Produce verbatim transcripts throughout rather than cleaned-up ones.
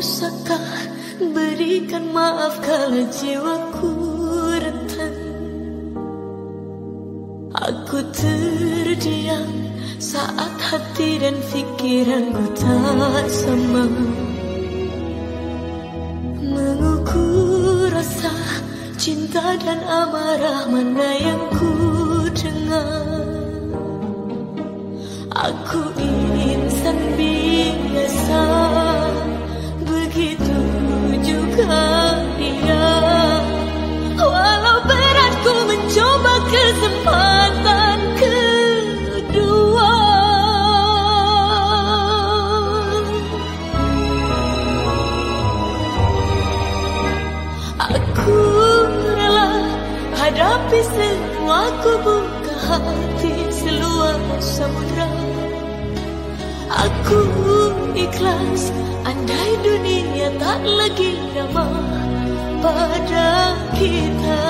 pusaka, berikan maaf kala jiwaku rentan. Aku terdiam saat hati dan pikiranku tak sama. Mengukur rasa cinta dan amarah mana yang ku dengar. Aku insan biasa, begitu juga dia. Walau berat ku mencoba kesempatan kedua. Aku rela hadapi semua, ku buka hati seluas samudra. Aku ikhlas, andai dunia tak lagi ramah pada kita.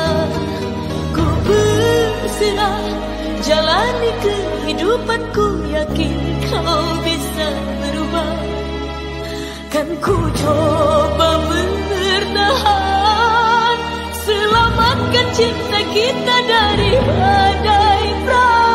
Ku berserah, jalani kehidupanku, yakin kau bisa berubah. Kan ku coba bertahan, selamatkan cinta kita dari badai prahara.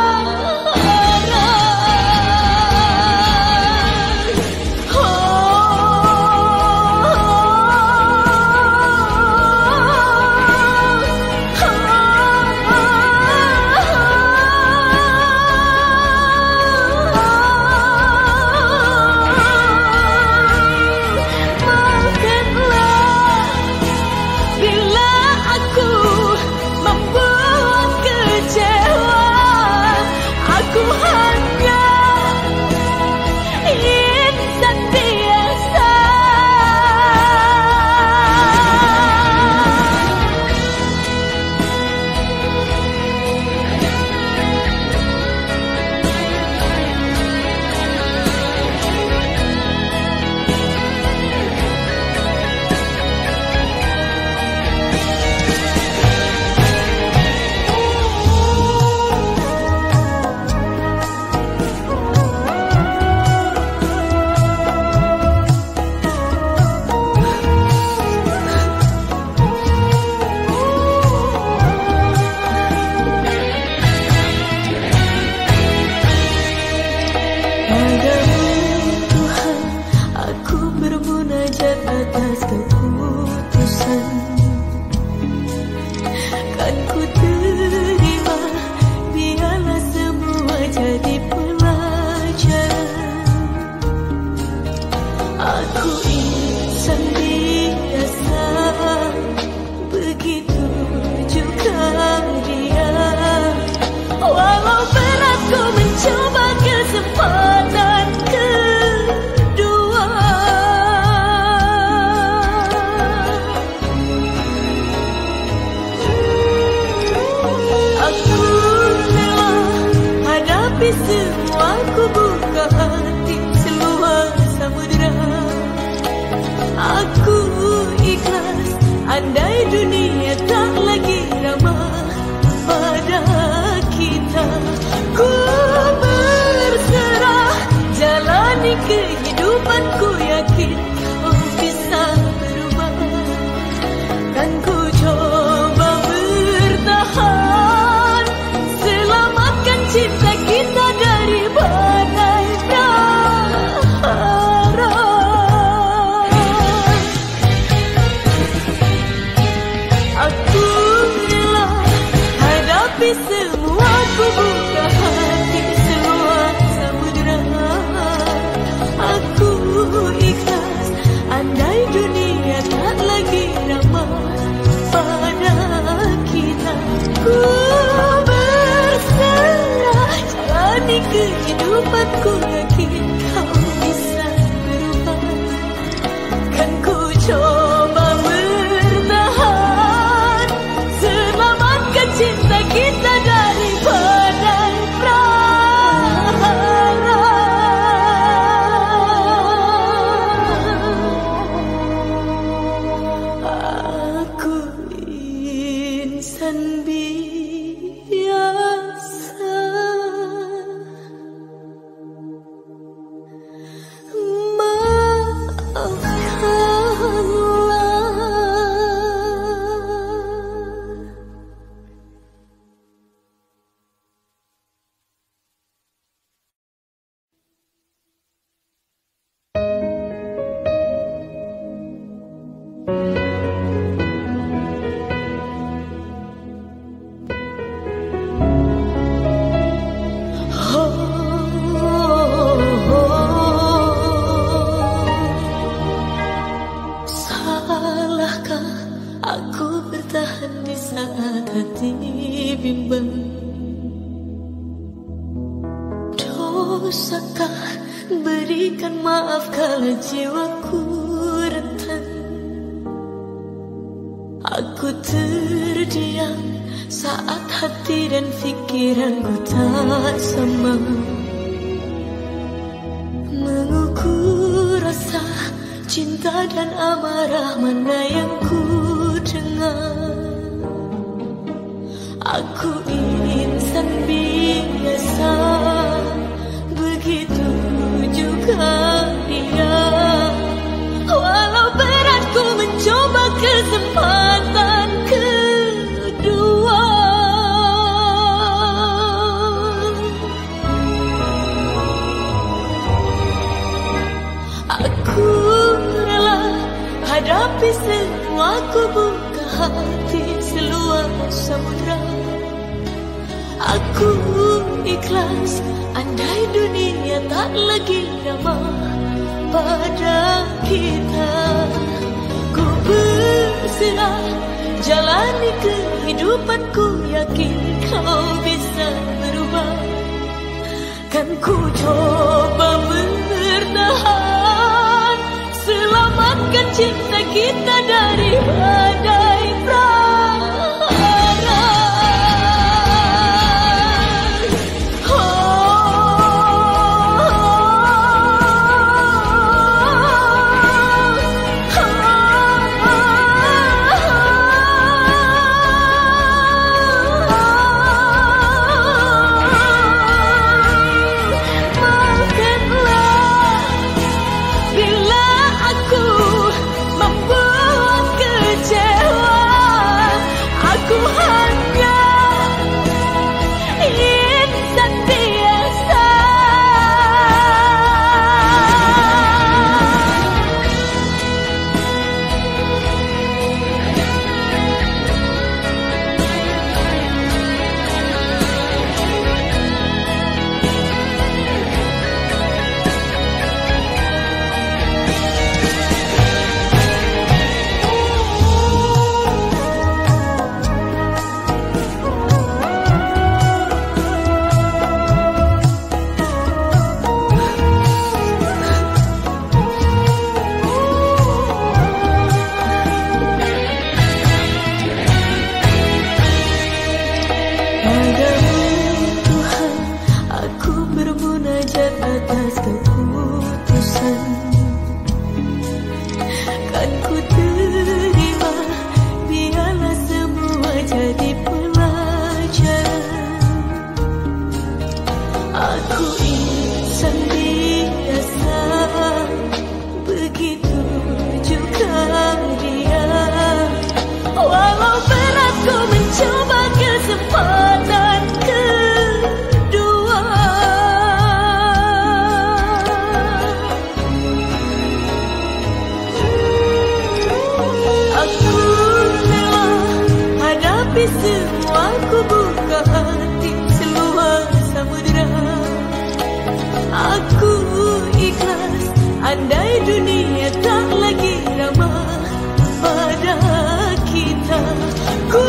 Semua ku buka hati semua samudera. Aku bertahan di saat hati bimbang. Dosakah berikan maaf kala jiwaku rentan? Aku terdiam saat hati dan pikiranku tak sama. Mengukur rasa cinta dan amarah mana yang ku aku insan biasa, begitu juga dia. Walau beratku mencoba kesempatan kedua, aku rela hadapi semua kubu. Hati seluas samudra, aku ikhlas. Andai dunia tak lagi ramah pada kita, ku berserah jalani kehidupanku. Yakin kau bisa berubah, kan ku coba bertahan. Selamatkan cinta kita dari badai. Semua ku buka hati seluas samudra, aku ikhlas. Andai dunia tak lagi ramah pada kita, ku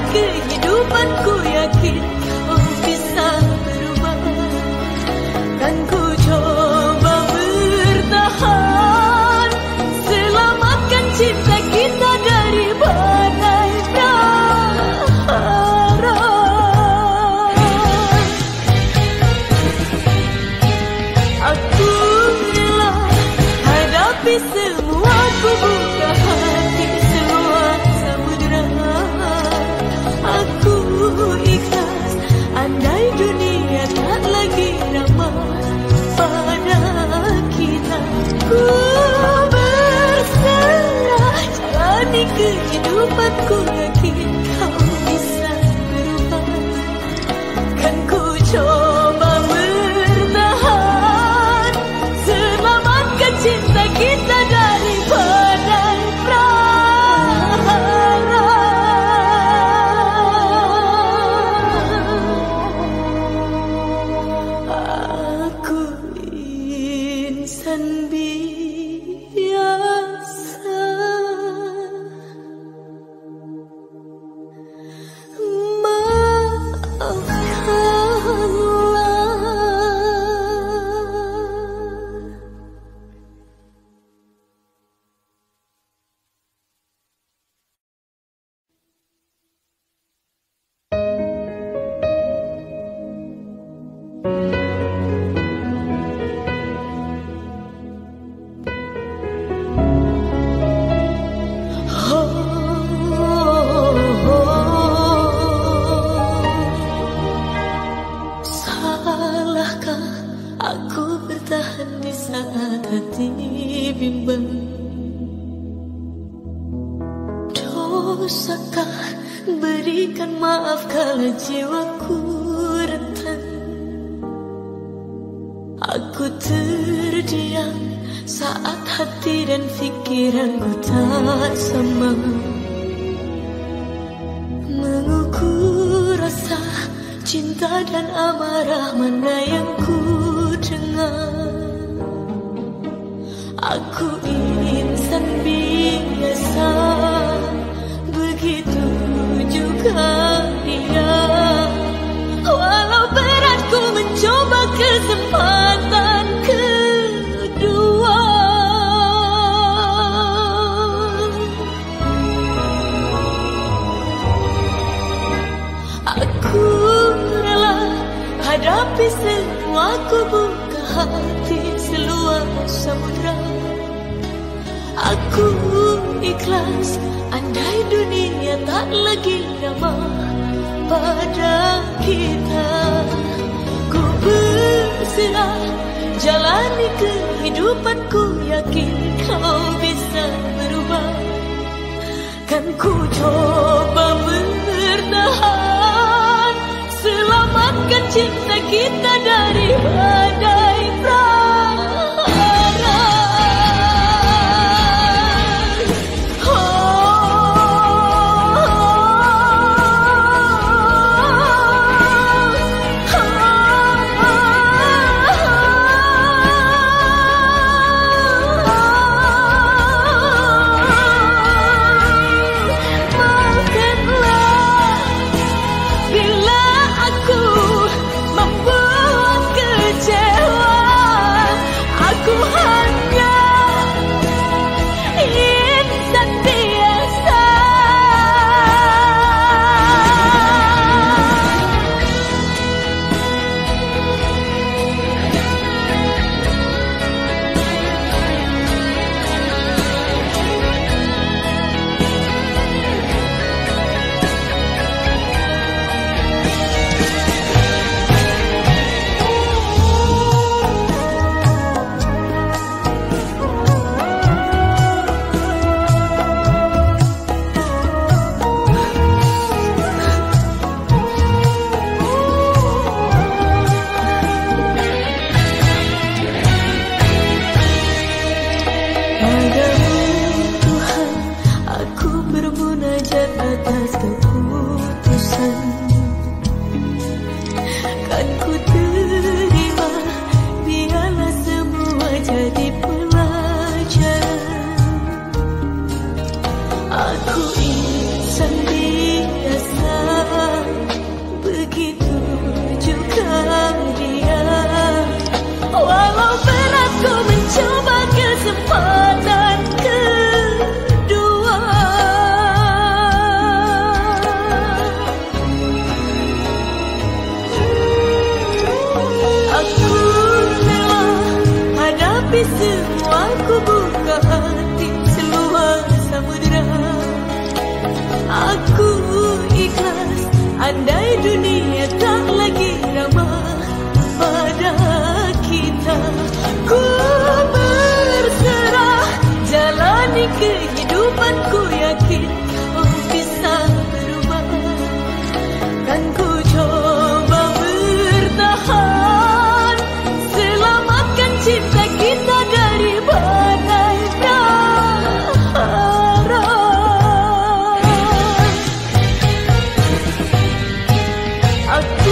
Kehidupanku yakin kau bisa berubah. Kan ku coba bertahan, selamatkan cinta kita dari badai prahara. Aku insan biasa. usahkah berikan maaf kala jiwaku rentan. Aku terdiam saat hati dan pikiranku tak sama. Mengukur rasa cinta dan amarah mana yang ku dengar. Aku insan biasa, begitu juga dia. Walau beratku mencoba kesempatan kedua, aku rela hadapi semua kubu. Hati seluas samudra, aku ikhlas. Andai dunia tak lagi ramah pada kita, ku berserah jalani kehidupanku. Yakin kau bisa berubah, kan ku coba bertahan. Selamatkan cinta kita dari badai. Semua ku buka hati seluas samudra, aku ikhlas. Andai dunia tak lagi ramah pada kita, ku berserah jalani kehidupanku. Yakin kau bisa berubah, kan ku coba bertahan. Selamatkan cinta kita dari badai prahara. Aku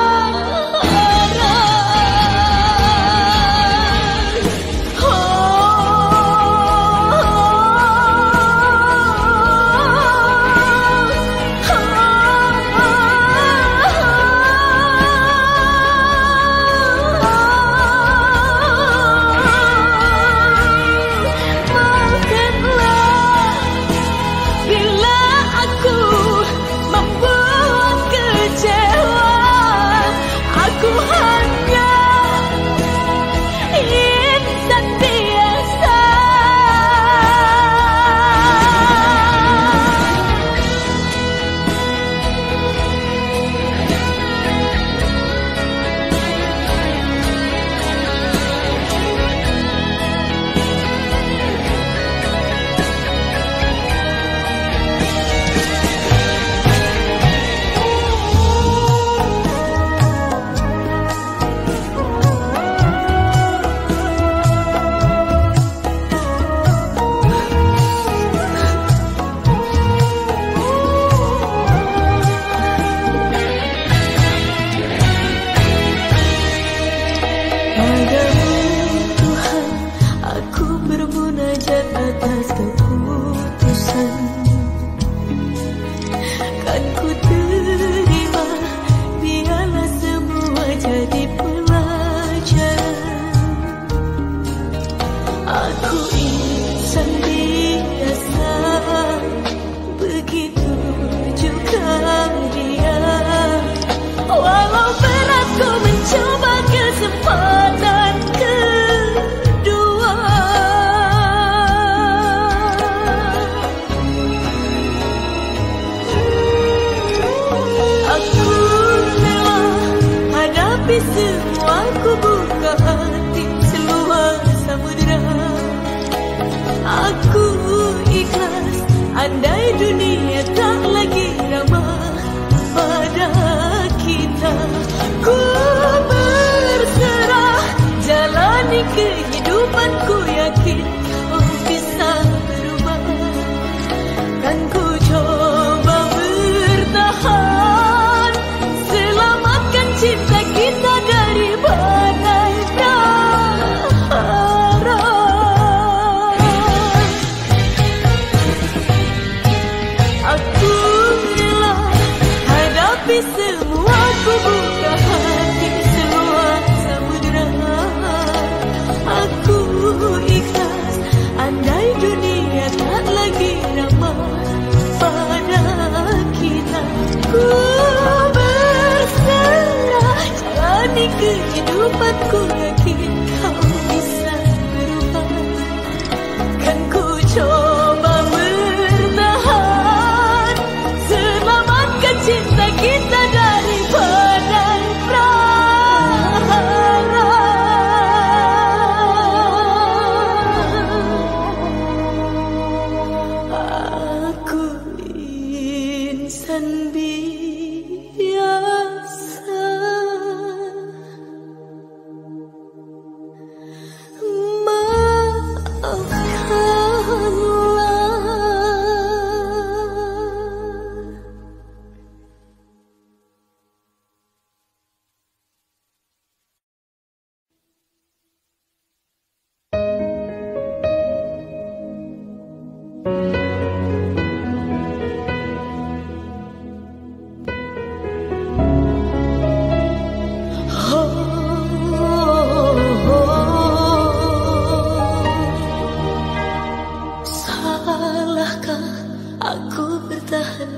Semua ku buka hati seluas samudera. Aku ikhlas, andai dunia tak lagi ramah pada kita. Ku berserah, jalani kehidupanku, yakin kau bisa berubah. Dan ku coba bertahan, selamatkan cinta kita dari badai dahara. Aku rela hadapi semua, ku buka hati seluas samudera. Aku ikhlas, andai dunia tak lagi ramah pada kita. Ku di kehidupanku, yakin kau bisa berubah. Kan ku coba bertahan, selamatkan cinta kita dari badai prahara. Aku insan biasa.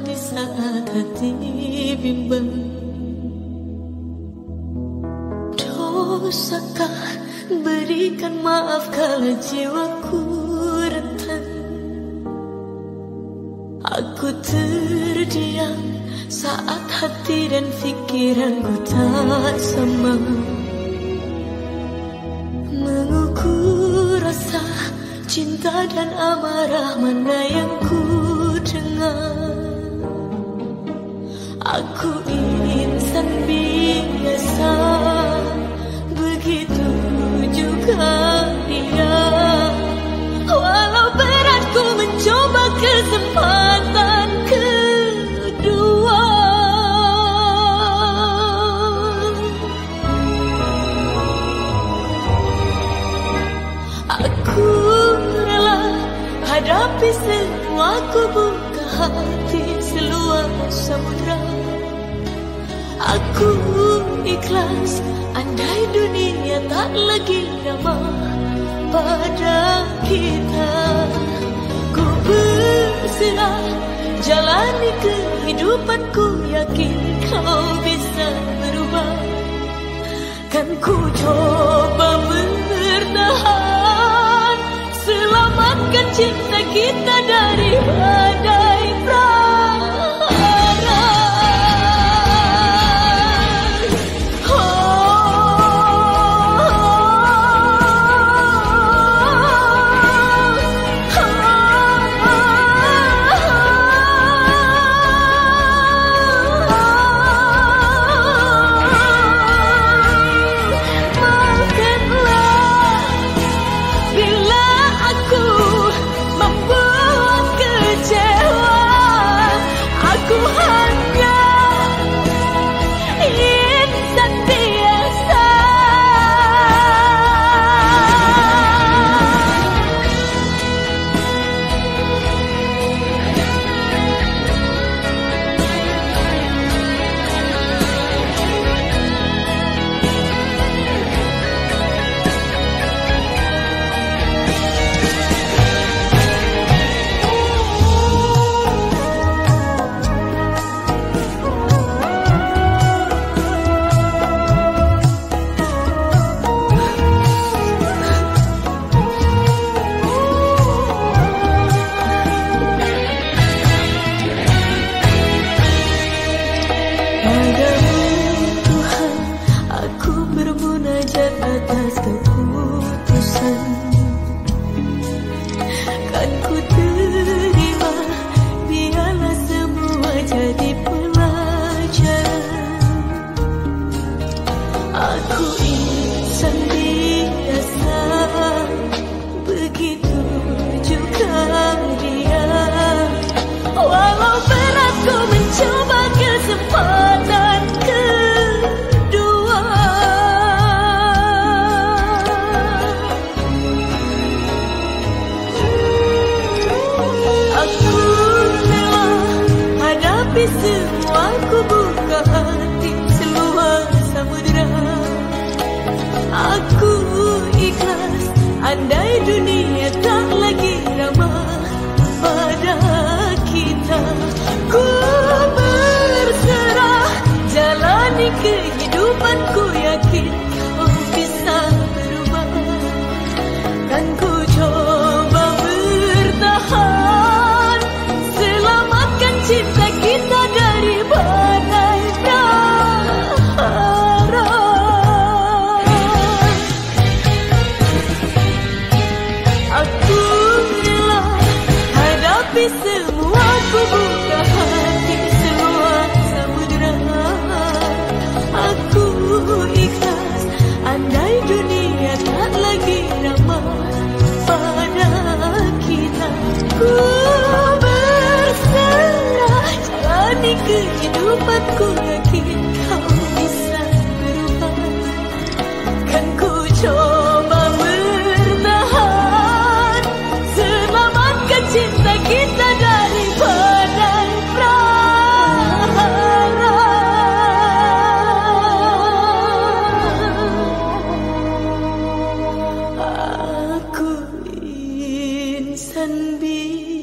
di saat hati bimbang. Dosakah berikan maaf kala jiwaku rentan. Aku terdiam saat hati dan pikiranku tak sama. Mengukur rasa cinta dan amarah mana yang ku dengar. Aku insan biasa, begitu juga dia. Walau beratku mencoba kesempatan kedua. Aku rela hadapi semua, ku buka hati seluas samudra. Aku ikhlas andai dunia tak lagi ramah pada kita. Ku berserah jalani kehidupanku, yakin kau bisa berubah. Kan ku coba bertahan, selamatkan cinta kita dari badai prahara. Semua ku buka hati seluas samudra. Aku ikhlas andai dunia tak lagi ramah pada kita. Ku berserah jalani kehidupanku, yakin kau bisa berubah. Kan ku coba bertahan, selamatkan cinta. Semua ku buka hati seluas samudra. Aku ikhlas andai dunia tak lagi ramah pada kita. Ku berserah jalani kehidupanku, yakin kau bisa berubah. Kan ku coba cinta kita dari badai prahara. Aku insan biasa.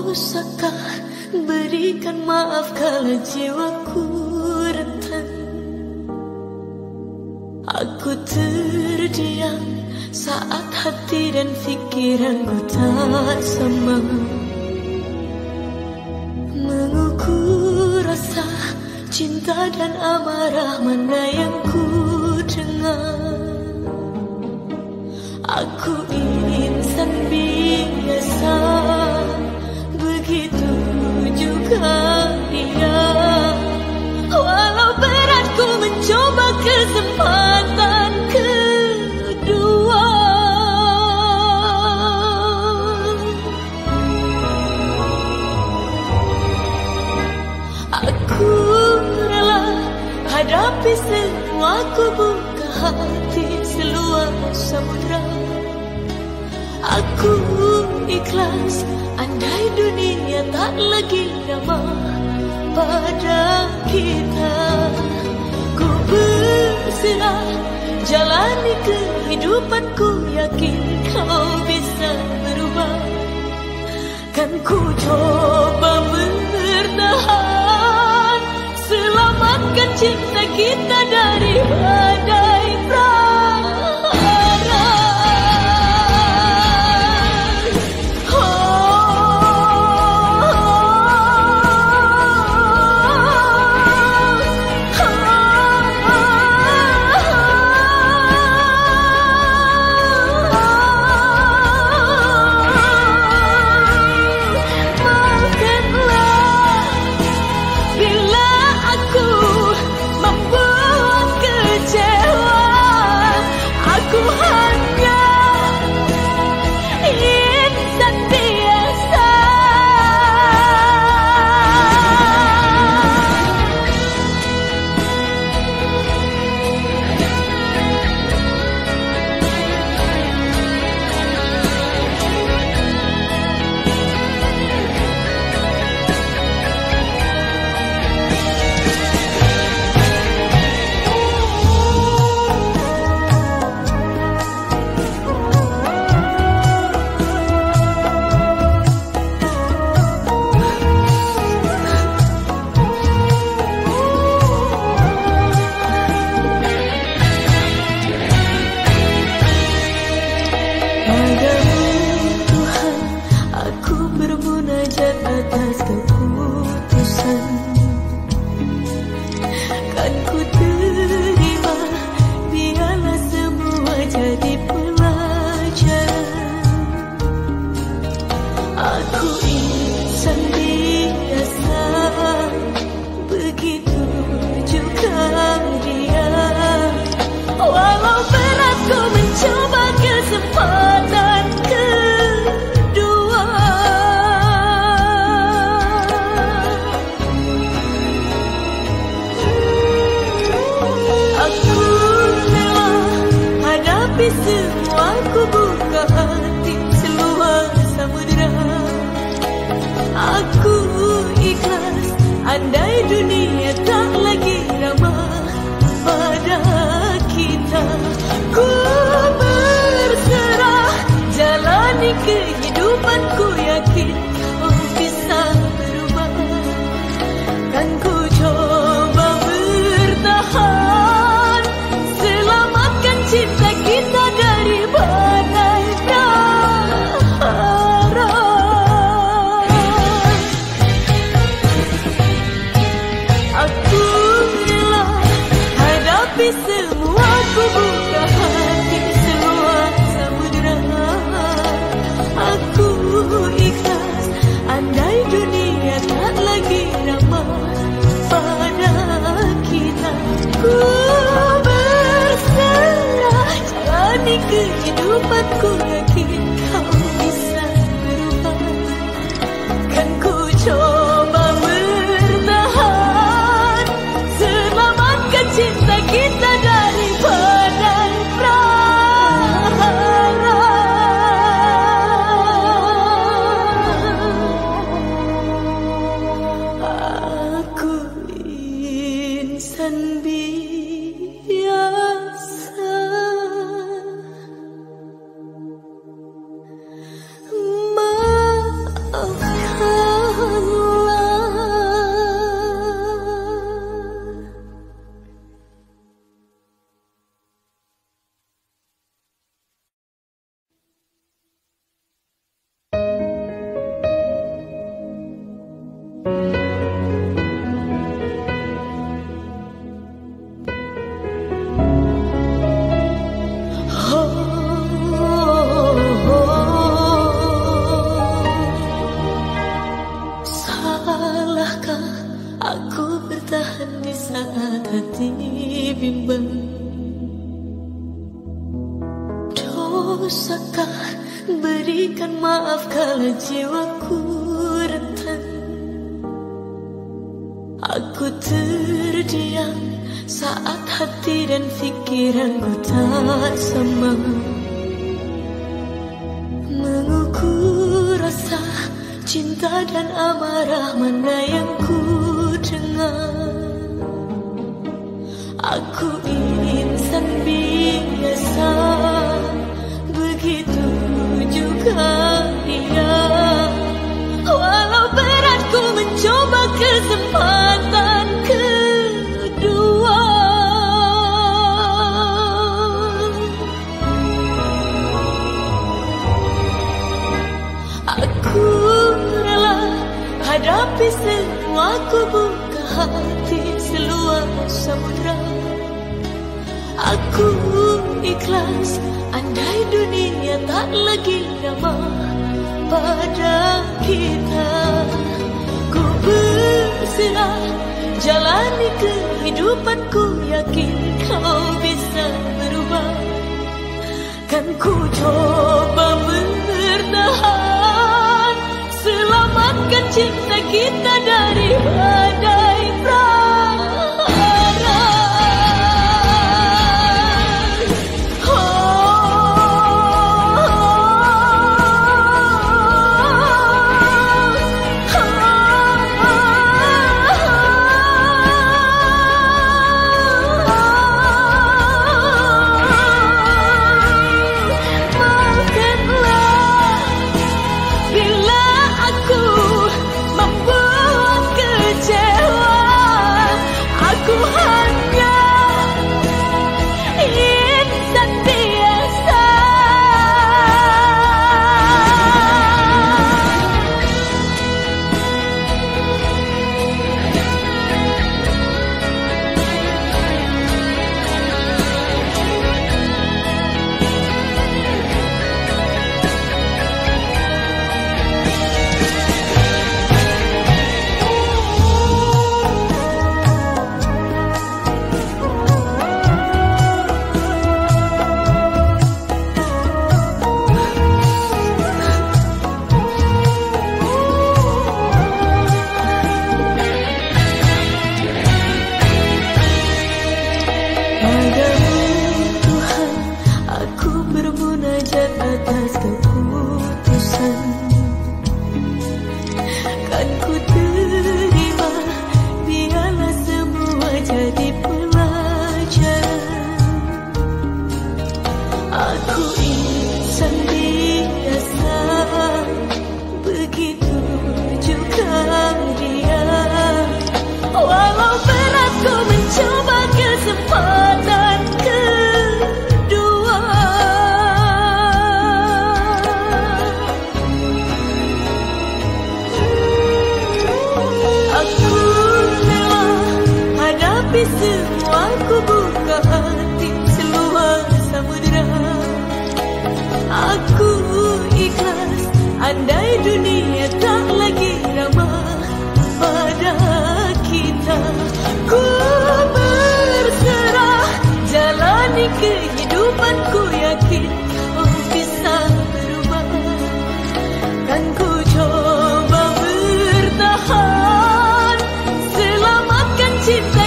pusaka, berikan maaf kala jiwaku rentan. Aku terdiam saat hati dan pikiranku tak sama, mengukur rasa cinta dan amarah mana yang ku dengar. Aku insan biasa, begitu juga ia. Walau beratku mencoba kesempatan kedua, aku rela hadapi semua, ku buka hati seluas samudra. Aku ikhlas, andai dunia tak lagi ramah pada kita. Ku berserah, jalani kehidupanku, yakin kau bisa berubah. Kan ku coba bertahan, selamatkan cinta kita dari badai pra. Semua ku buka hati seluas samudera. Aku ikhlas, andai dunia tak lagi ramah pada kita. Ku berserah, jalani kehidupanku, yakin kau bisa berubah. Dan ku coba bertahan, selamatkan cinta kita dari badai dahara. Aku rela hadapi semua, ku buka hati seluas samudera. Aku ikhlas, andai dunia tak lagi ramah pada kita. Ku kehidupanku, yakin kau bisa berubah. Kan ku coba bertahan, selamatkan cinta kita dari badai prahara. Aku insan biasa. Aku bertahan di saat hati bimbang. Dosakah berikan maaf kala jiwaku rentan? Aku terdiam saat hati dan pikiranku tak sama. Mengukur rasa cinta dan amarah mana yang ku dengar. Aku insan biasa, begitu juga dia. Walau berat ku mencoba kesempatan kedua. Aku rela hadapi semua kubu hati seluas samudra. Aku ikhlas andai dunia tak lagi ramah pada kita. Ku berserah jalani kehidupanku, yakin kau bisa berubah. Kan ku coba bertahan, selamatkan cinta kita dari badai. Semua ku buka hati seluas samudera. Aku ikhlas andai dunia tak lagi ramah pada kita. Ku berserah jalani kehidupanku, yakin kau bisa berubah. Kan ku coba bertahan, selamatkan cinta.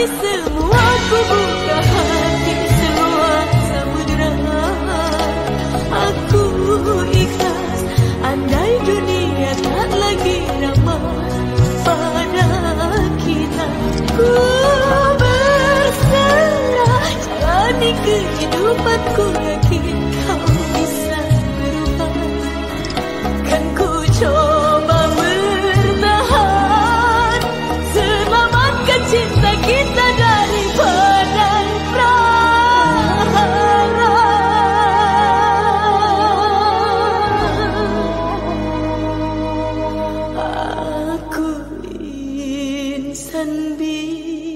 Semua ku buka hati seluas samudera. Aku ikhlas andai dunia tak lagi ramah pada kita. Ku berserah jalani kehidupanku, yakin kau bisa berubah. Kan ku coba bertahan, selamatkan cinta. insan biasa,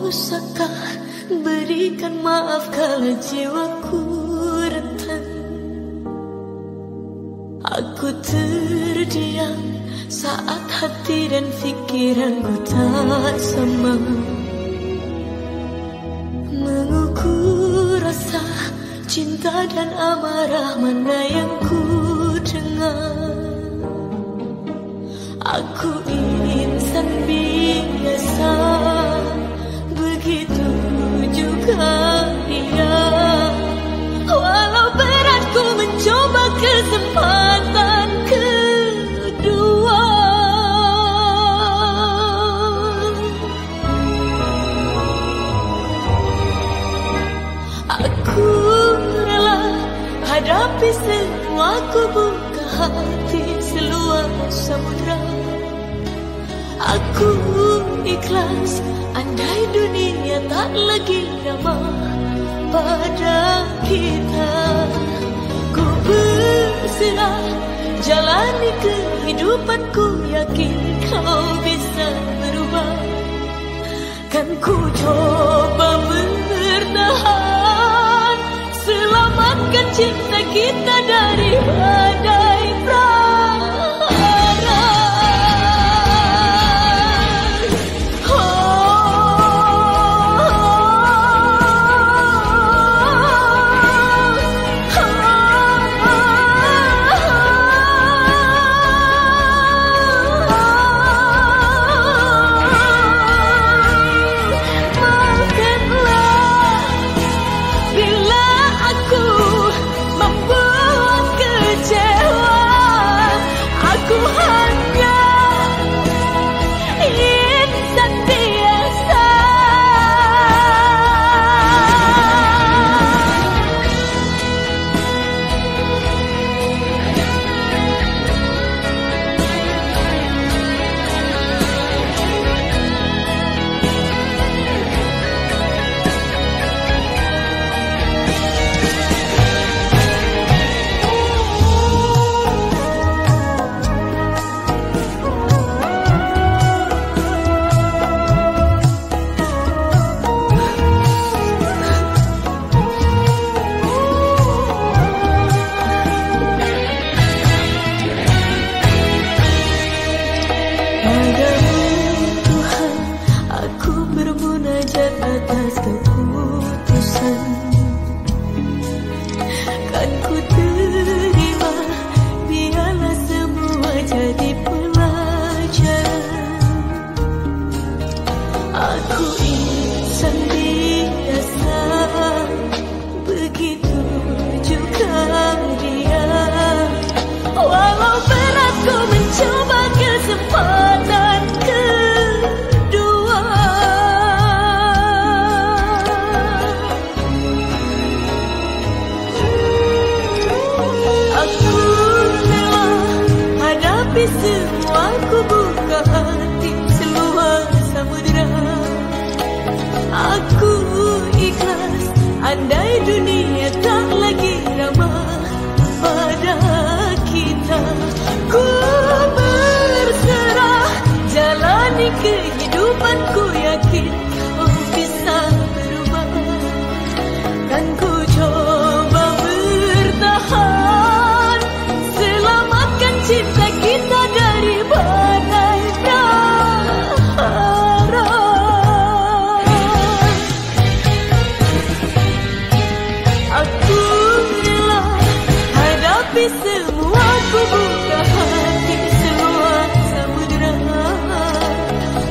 pusaka, berikan maaf kala jiwaku rentan. Aku terdiam saat hati dan pikiranku tak sama. Mengukur rasa cinta dan amarah mana yang ku dengar. Aku insan biasa, begitu juga ia. Walau berat ku mencoba kesempatan kedua. Aku rela hadapi semua, ku buka hati seluas samudra. Aku ikhlas, andai dunia tak lagi ramah pada kita. Ku berserah, jalani kehidupanku, yakin kau bisa berubah. Kan ku coba bertahan, selamatkan cinta kita dari badai prahara.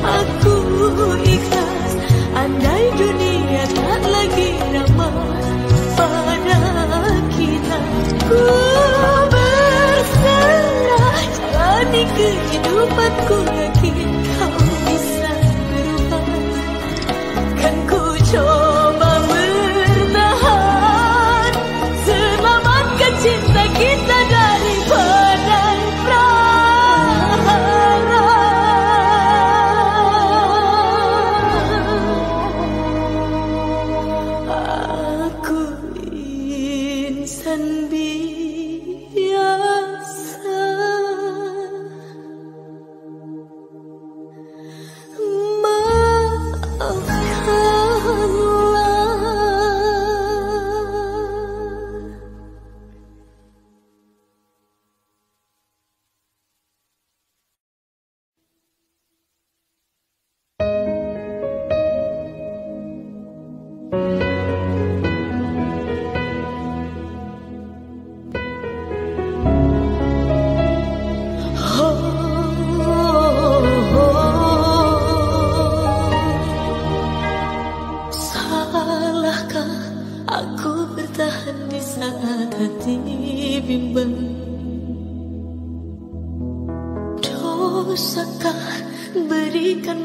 Aku ikhlas,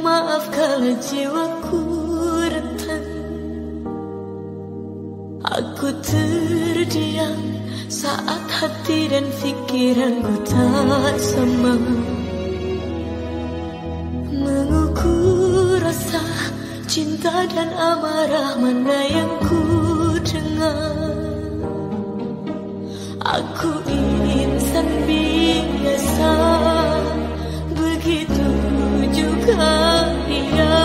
maaf kalau jiwaku rentan. Aku terdiam saat hati dan pikiranku tak sama. Mengukur rasa cinta dan amarah mana yang ku dengar. Aku insan biasa, begitu juga dia.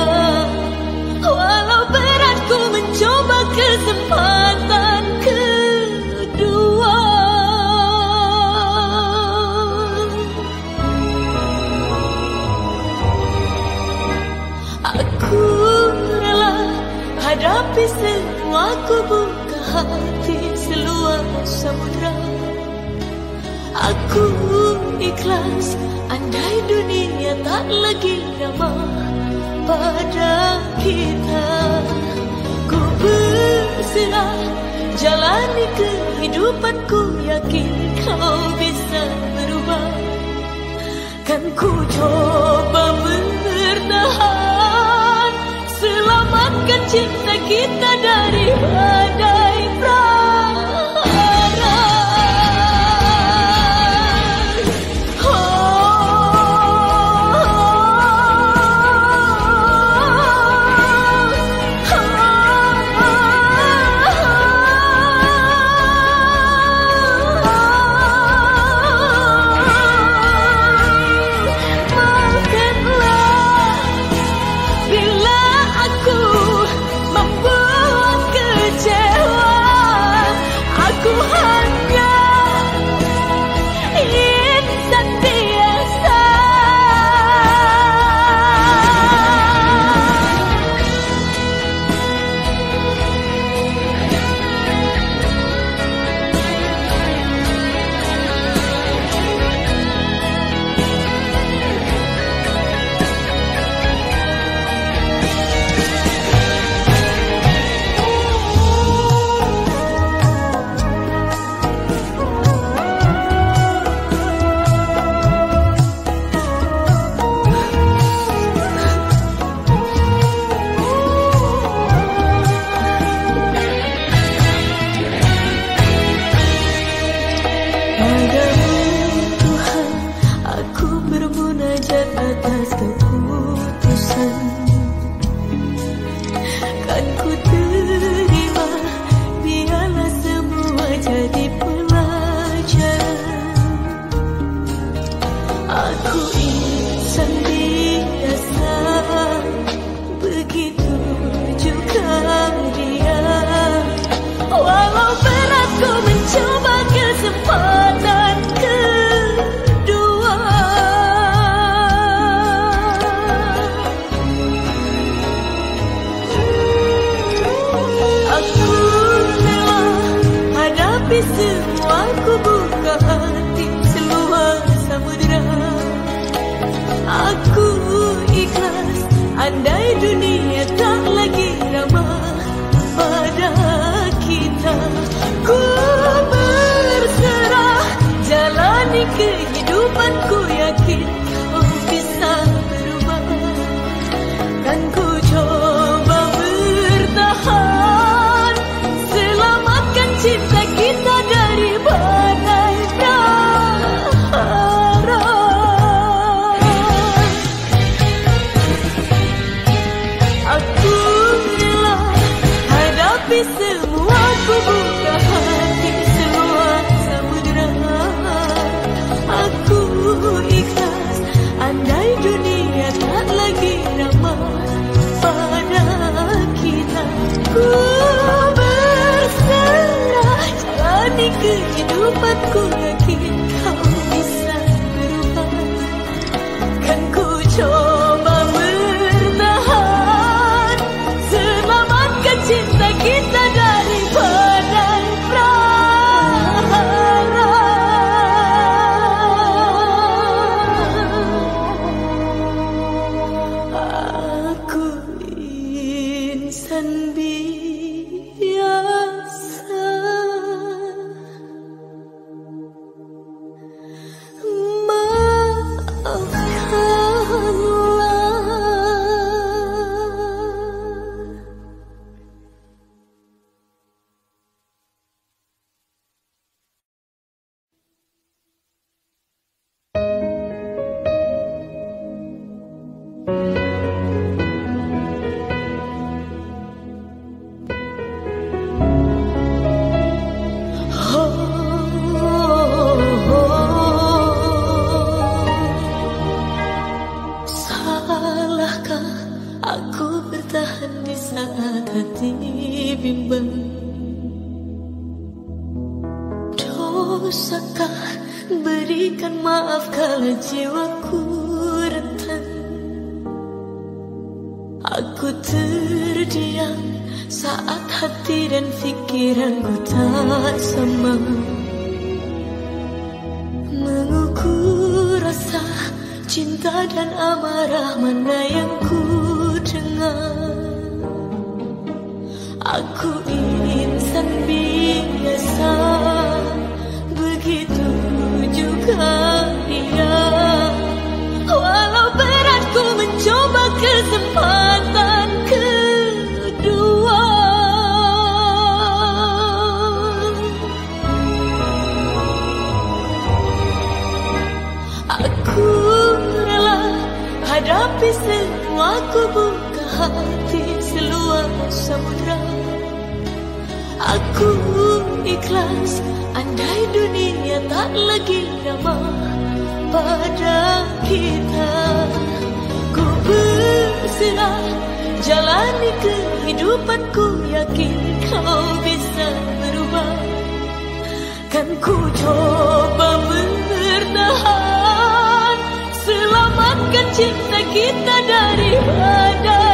Walau berat ku mencoba kesempatan kedua. Aku rela hadapi semua, ku buka hati seluas samudra. Aku ikhlas, andai dunia tak lagi ramah pada kita. Ku berserah, jalani kehidupanku, yakin kau bisa berubah. Kan ku coba bertahan, selamatkan cinta kita dari badai pra. Semua ku buka hati seluas samudera. Aku ikhlas, andai dunia tak lagi ramah pada kita. Ku berserah, jalani kehidupanku, yakin kau bisa berubah. Dan ku coba bertahan, selamatkan cinta. Semua ku buka hati seluas samudera. Aku ikhlas, andai dunia tak lagi ramah pada kita. Ku berserah, jalani kehidupanku, yakin kau bisa berubah. Kan ku coba kita dari badai prahara. Aku insan biasa, maafkanlah. Aku bertahan di saat hati bimbang. Dosakah berikan maaf kala jiwaku rentan. Aku terdiam saat hati dan pikiranku tak sama. Mengukur rasa cinta dan amarah mana yang ku dengar. Aku insan biasa, begitu juga dia. Walau berat ku mencoba kesempatan kedua. Aku rela hadapi semua kubu, hati seluas samudra. Aku ikhlas andai dunia tak lagi ramah pada kita. Ku berserah jalani kehidupanku, yakin kau bisa berubah. Kan ku coba bertahan, selamatkan cinta kita dari badai.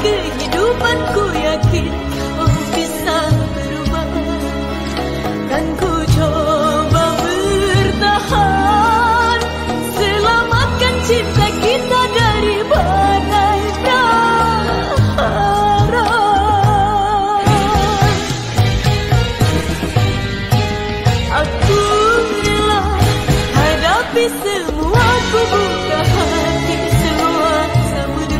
Kehidupanku yakin kau bisa berubah. Kan ku coba bertahan, selamatkan cinta kita dari badai prahara. Aku insan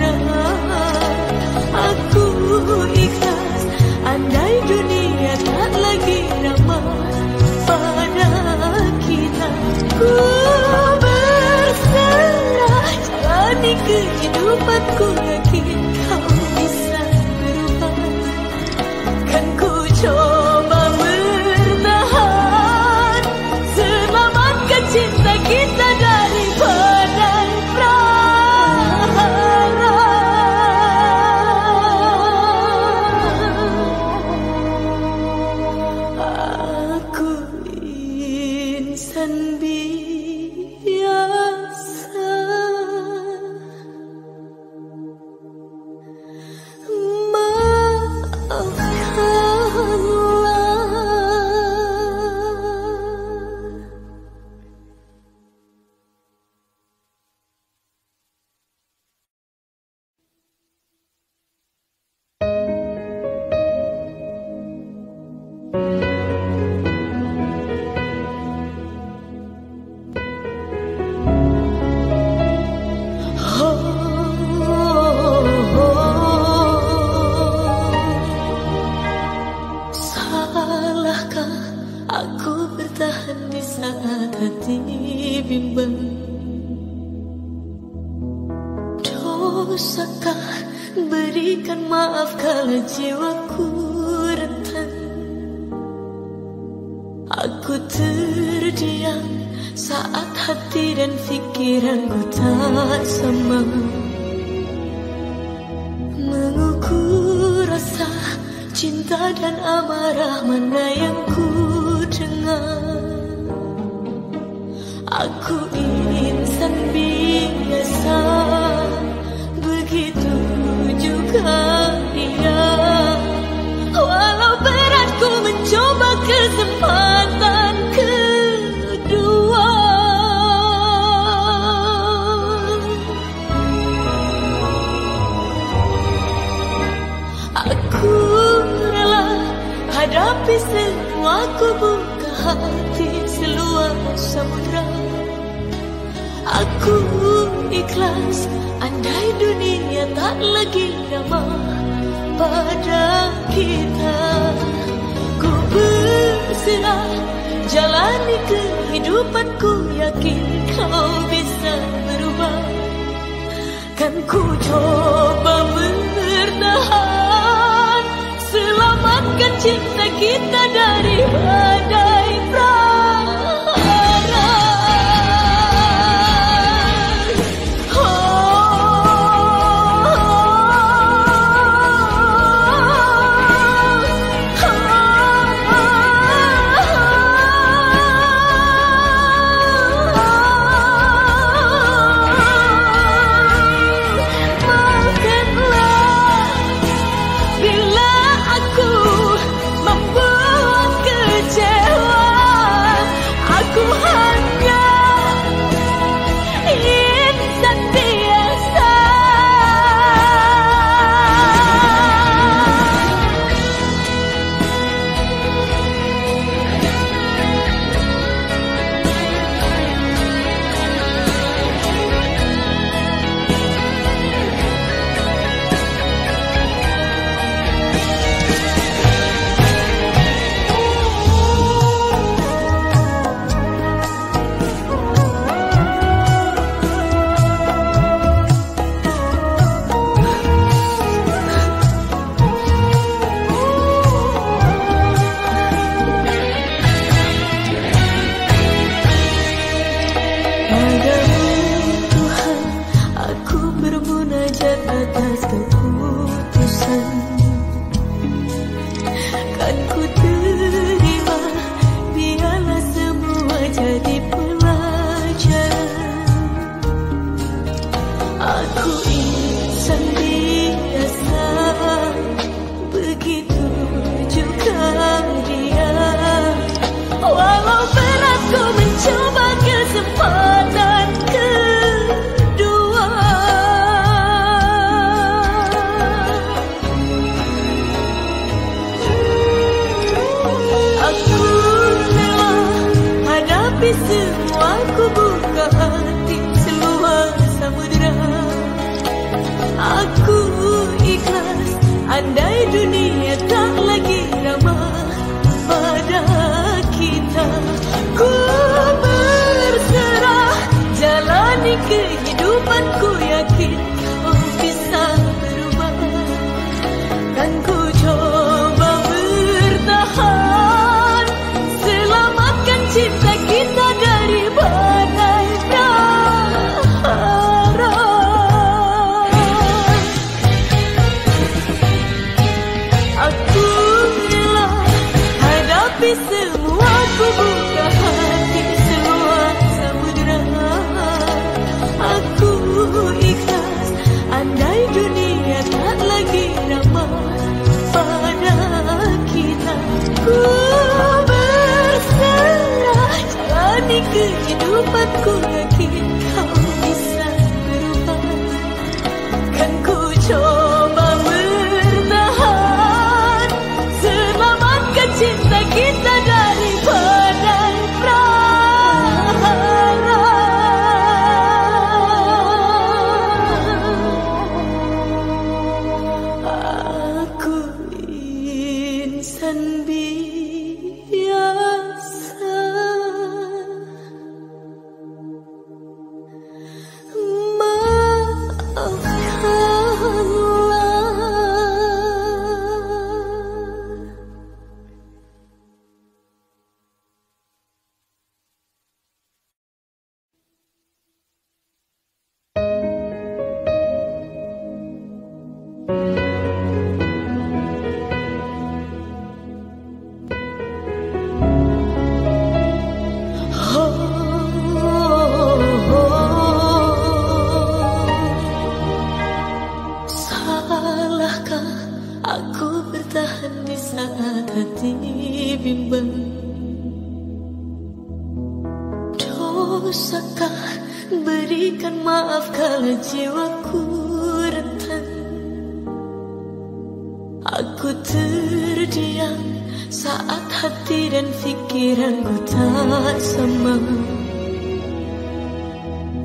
biasa. pusaka, berikan maaf kala jiwaku rentan. Aku terdiam saat hati dan pikiranku tak sama. Mengukur rasa cinta dan amarah mana yang ku dengar. Aku insan biasa, begitu juga dia. Walau beratku mencoba kesempatan kedua, aku rela hadapi semua kubu. Hati seluas samudra, aku ikhlas. Andai dunia tak lagi ramah pada kita, ku berserah jalani kehidupanku. Yakin kau bisa berubah, kan ku coba bertahan. Selamatkan cinta kita dari badai. Semua ku buka hati seluas samudra, aku ikhlas. Andai dunia tak lagi ramah pada kita, ku berserah jalani kehidupanku. Yakin kau bisa berubah, kan ku coba bertahan. Selamatkan cinta kita dari badai prahara. Aku rela hadapi semua kubuka hati semua samudera. Aku berikan maaf kala jiwaku rentan. Aku terdiam saat hati dan pikiranku tak sama,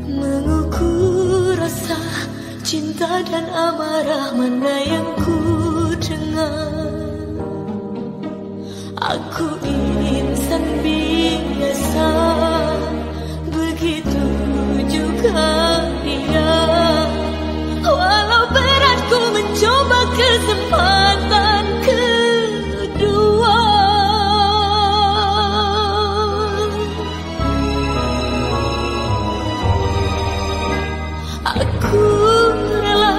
mengukur rasa cinta dan amarah mana yang ku dengar. Aku insan biasa, begitu juga dia. Walau berat ku mencoba kesempatan kedua, aku rela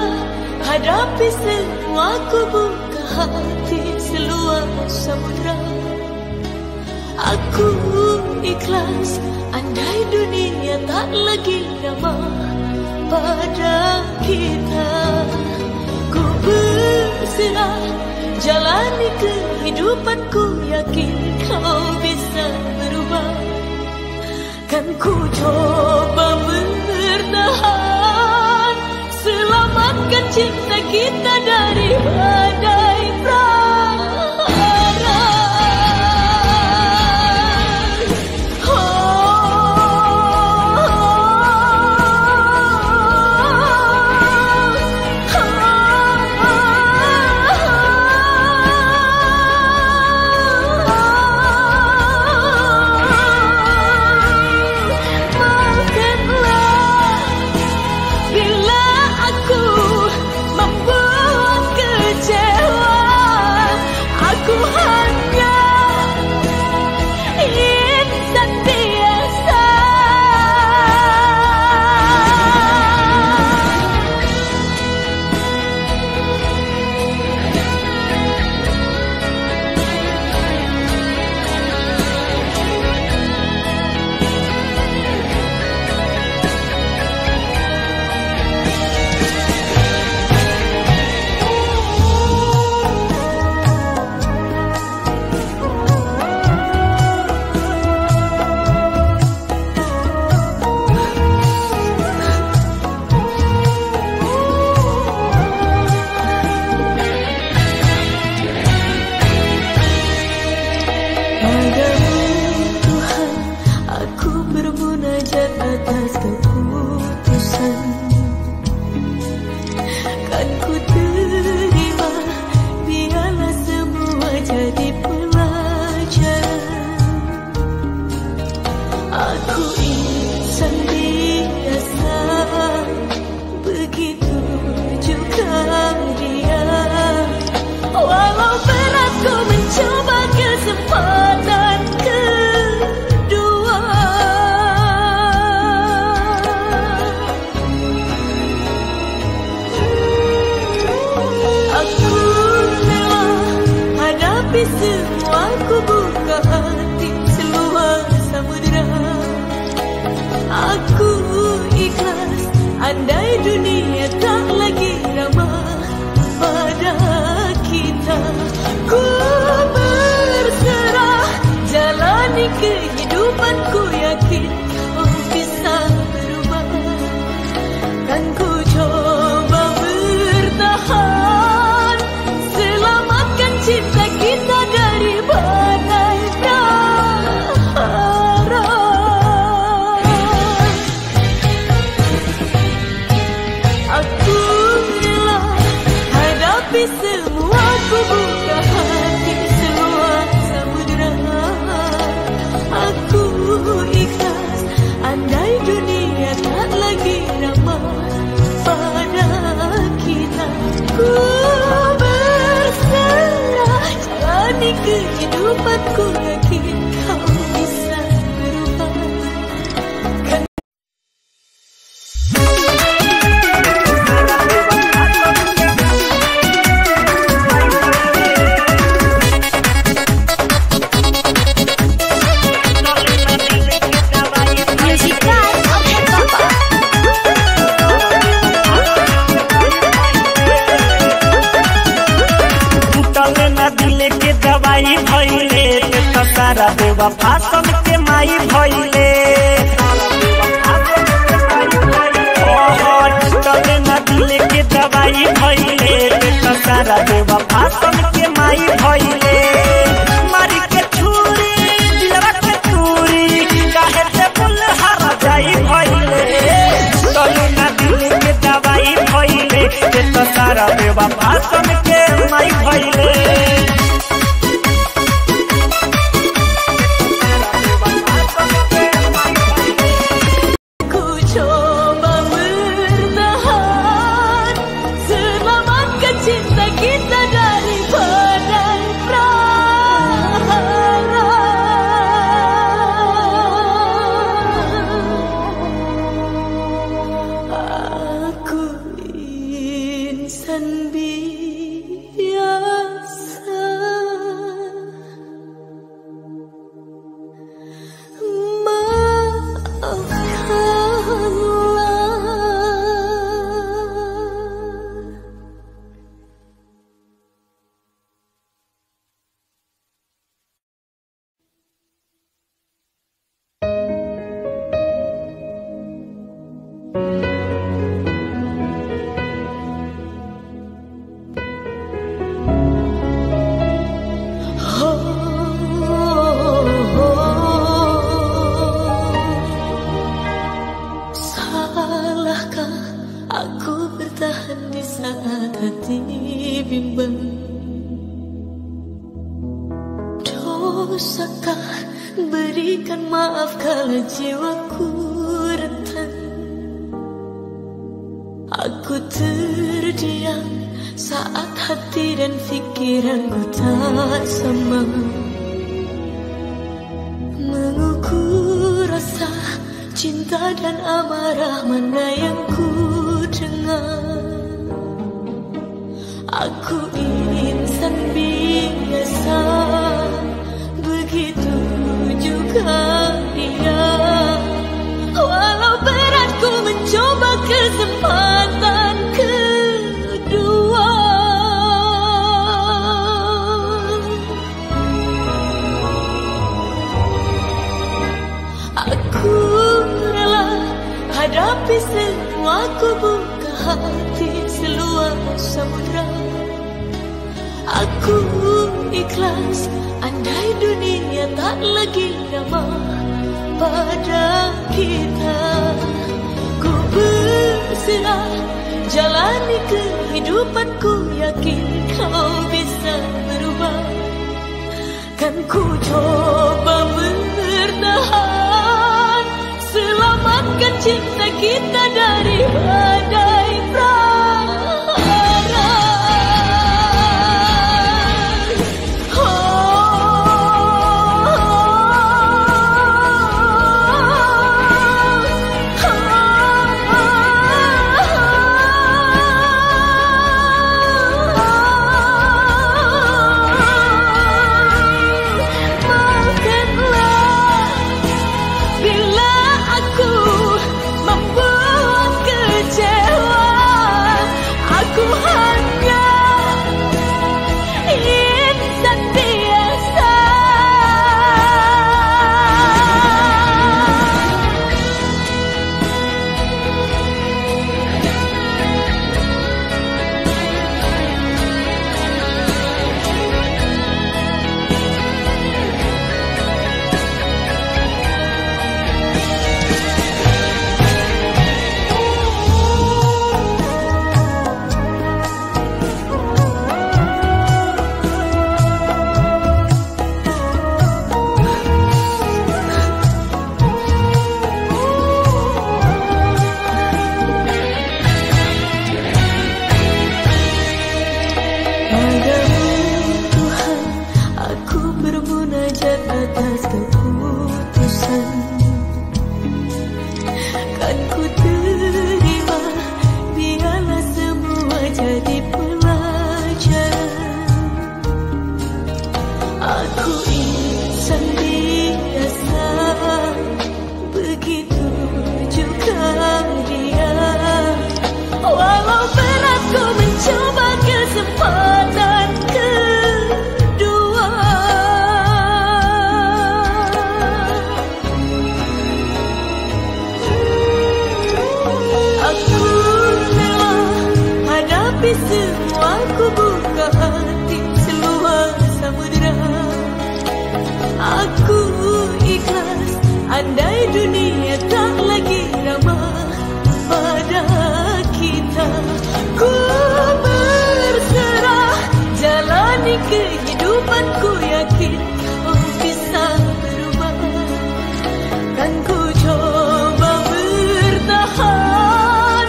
hadapi semua, ku buka hati seluas samudra. Aku ikhlas andai dunia tak lagi ramah pada kita. Ku berserah jalani kehidupanku, yakin kau bisa berubah. Kan ku coba bertahan, selamatkan cinta kita dari badai prahara. Andai dunia tak lagi ramah pada kita, ku berserah jalani kehidupanku, yakin kau bisa berubah. Kan ku coba bertahan, selamatkan cinta kita dari badai prahara. Semua ku buka hati, semua samudera. Aku ikhlas andai dunia tak lagi ramah pada kita. Ku berserah jalani kehidupanku, yakin kau bisa berubah. बेवफा सब के माई भइले। Insan biasa, maafkanlah. Dosakah berikan maaf kala jiwaku rentan. Aku terdiam saat hati dan pikiranku tak sama. Mengukur rasa cinta dan amarah mana yang ku dengar. Aku insan biasa, begitu juga dia. Walau berat ku mencoba kesempatan kedua. Aku rela hadapi semua, ku buka hati seluas samudra. Aku ikhlas, andai dunia tak lagi ramah pada kita. Ku berserah, jalani kehidupanku, yakin kau bisa berubah. Kan ku coba bertahan, selamatkan cinta kita dari badai pra. Aku buka hati seluas. andai dunia tak lagi ramah pada kita, ku berserah jalani kehidupanku, yakin oh bisa berubah, kan ku coba bertahan,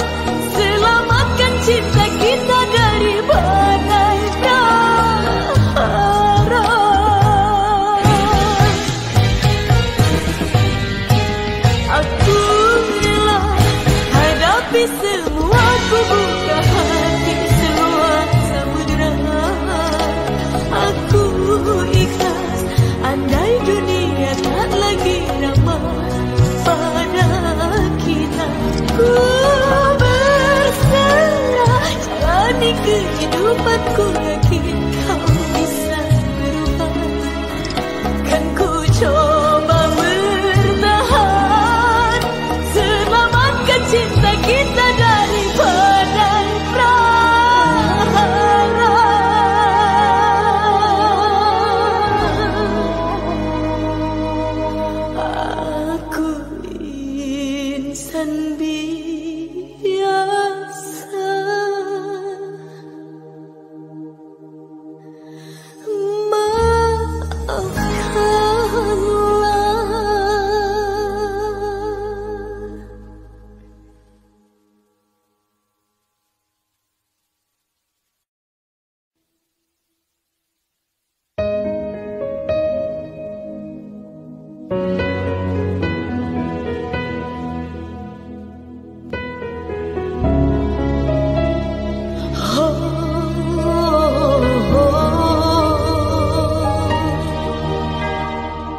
selamatkan cinta kita dari badai dahara. Aku rela hadapi semua kubuka hati, semua samudera. Aku ikhlas andai dunia tak lagi ramah pada kita, ku berserah jalani kehidupanku, yakin kau bisa berubah, kan ku coba bertahan, selamatkan cinta kita dari badai prahara. Aku insan biasa, maafkanlah.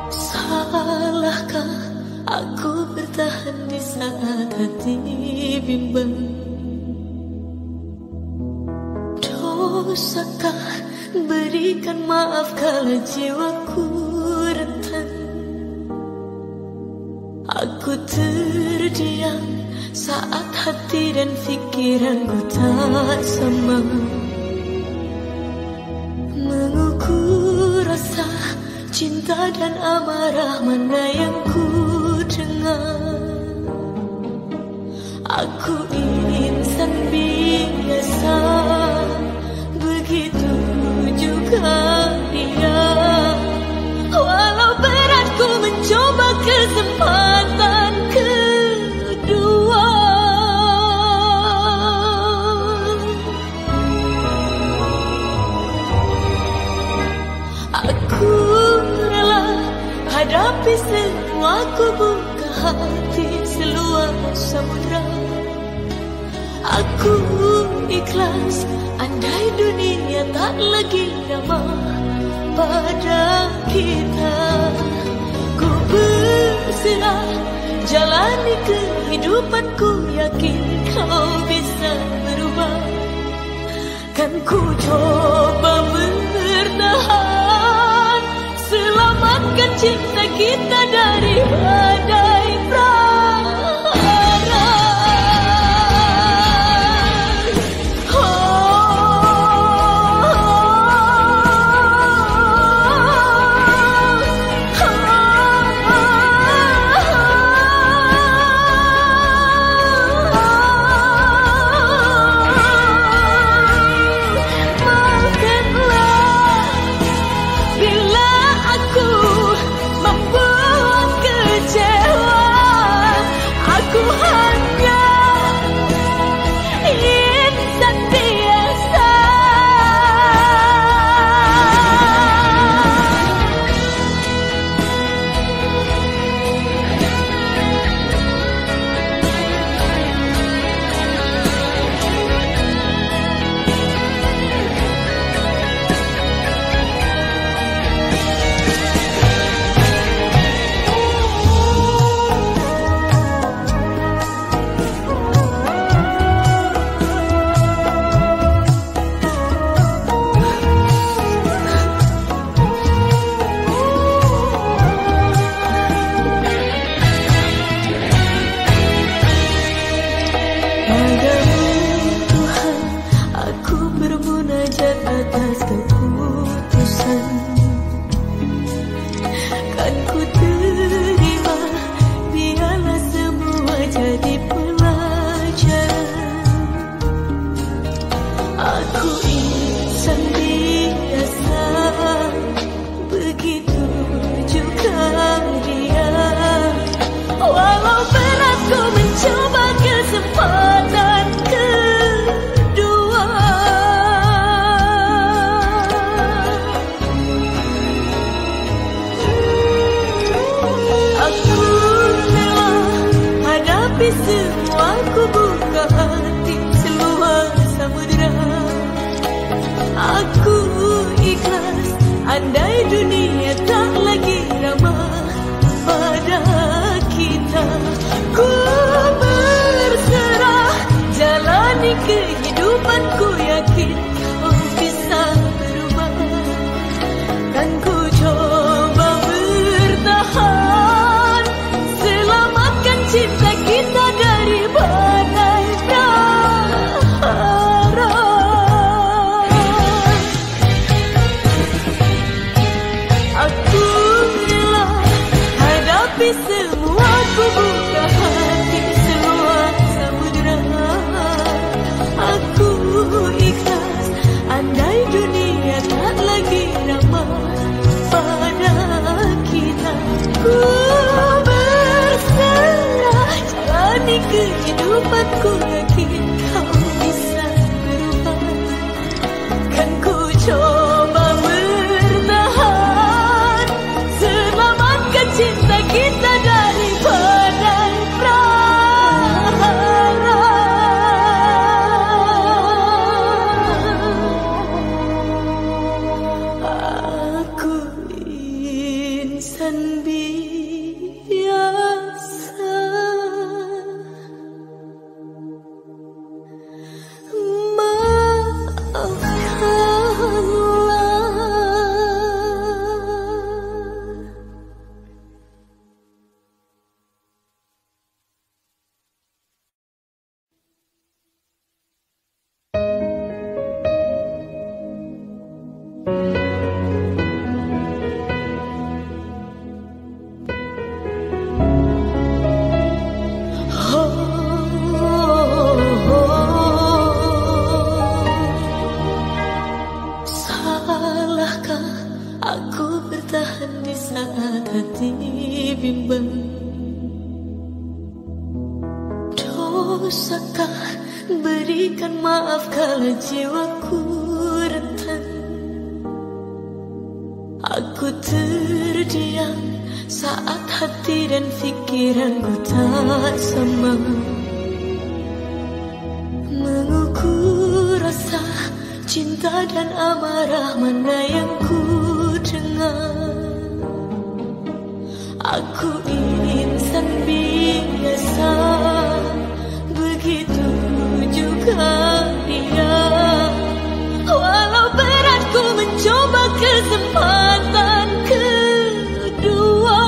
Salahkah aku bertahan di saat hati bimbang? Dosakah berikan maaf kala jiwaku rentan? Aku terdiam saat hati dan fikiranku tak sama, mengukur rasa cinta dan amarah mana yang ku dengar. Aku insan biasa, begitu juga dia. Walau berat ku mencoba kesempatan kedua, aku hadapi semua, ku buka hati seluas samudera. Aku ikhlas andai dunia tak lagi ramah pada kita, ku berserah jalani kehidupanku, yakin kau bisa berubah, kan ku coba bertahan, selamatkan cinta kita dari badai prahara. Oh, oh, oh, oh, oh. Maafkanlah bila aku mampu Aku insan biasa, begitu juga dia. Walau berat ku mencoba kesempatan kedua, aku lelah hadapi semua. Ku buka hati seluas samudera, aku ikhlas andai dunia tak lagi ramah pada kita. Ku berserah jalani kehidupan, ku yakin oh bisa berubah, dan ku coba bertahan selamatkan cinta kita dari badai dahara. Aku rela hadapi semua, ku buka hati semua samudera, aku ikhlas andai dunia tak lagi ramah pada kita. Ku berserah jalani kehidupanku, yakin kau bisa berubah, kan ku coba bertahan selamatkan cinta kita dari badai prahara. Aku insan biasa, maafkanlah. Aku bertahan di saat hati bimbang, dosakah berikan maaf kala jiwaku rentan. Aku terdiam saat hati dan fikiranku tak sama, mengukur rasa cinta dan amarah mana yang ku. Aku insan biasa, begitu juga dia. Walau berat ku mencoba kesempatan kedua,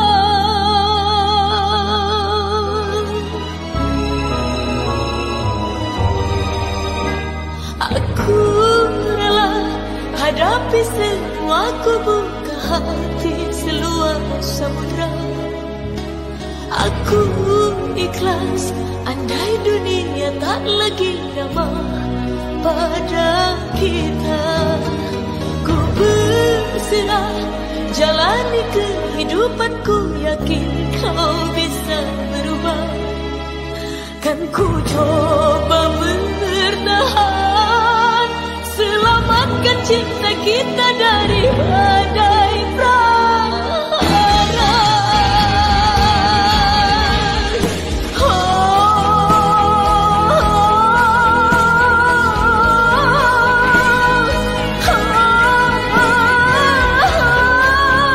aku rela hadapi semua. Ku buka hati seluas samudera, aku ikhlas andai dunia tak lagi ramah pada kita. Ku berserah jalani kehidupanku, yakin kau bisa berubah, kan ku coba bertahan selamatkan cinta kita dari badai prahara.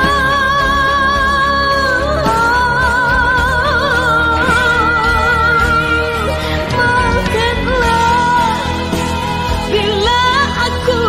Maafkanlah bila aku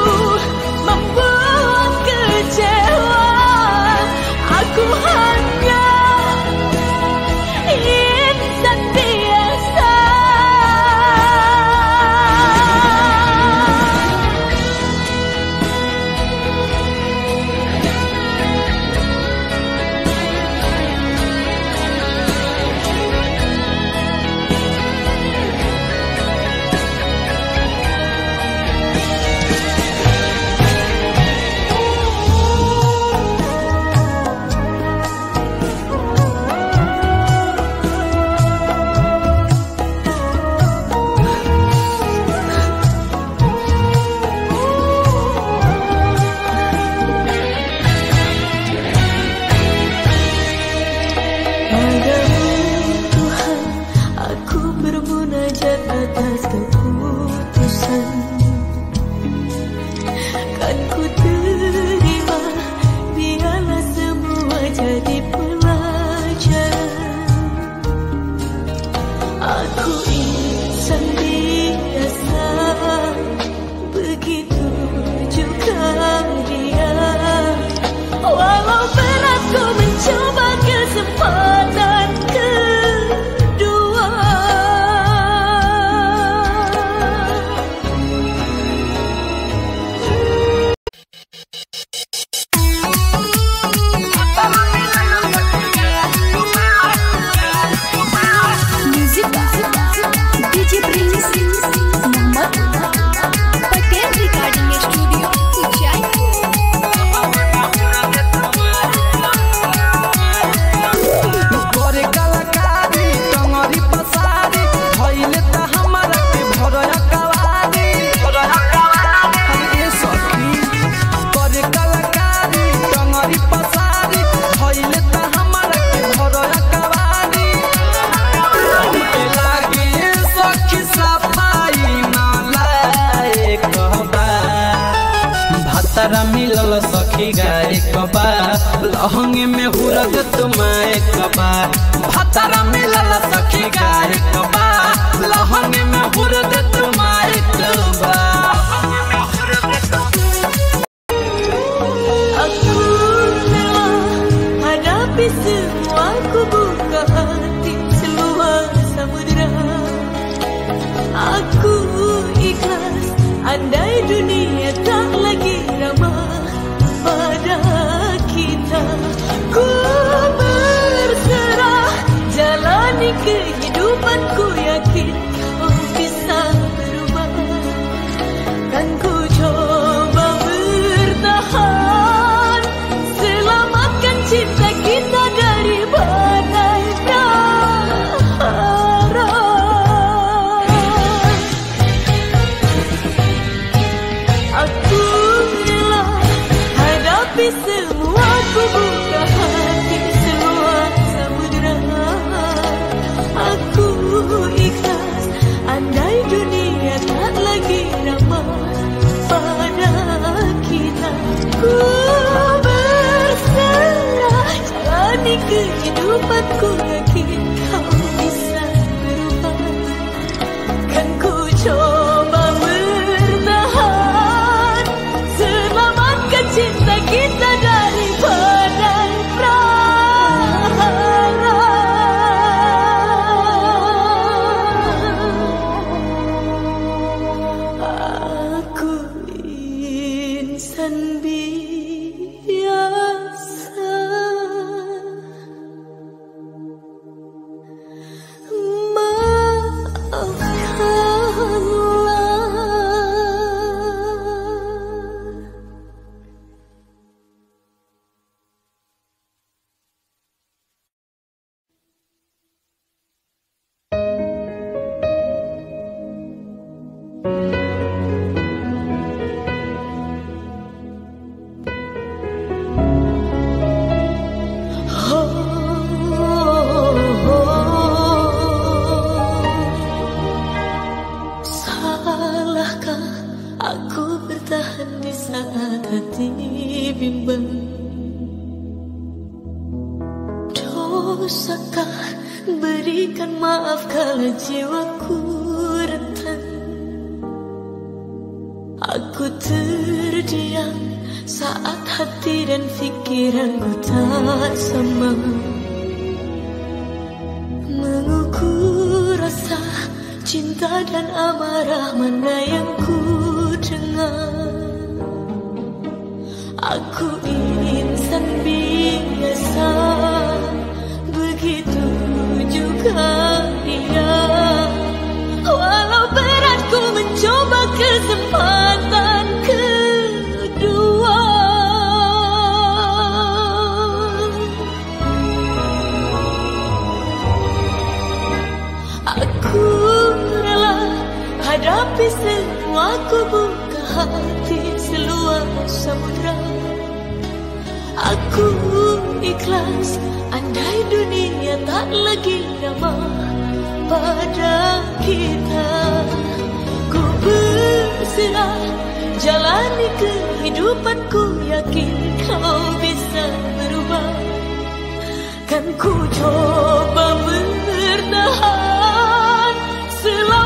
jalani kehidupanku, yakin kau bisa berubah. Kan ku coba bertahan,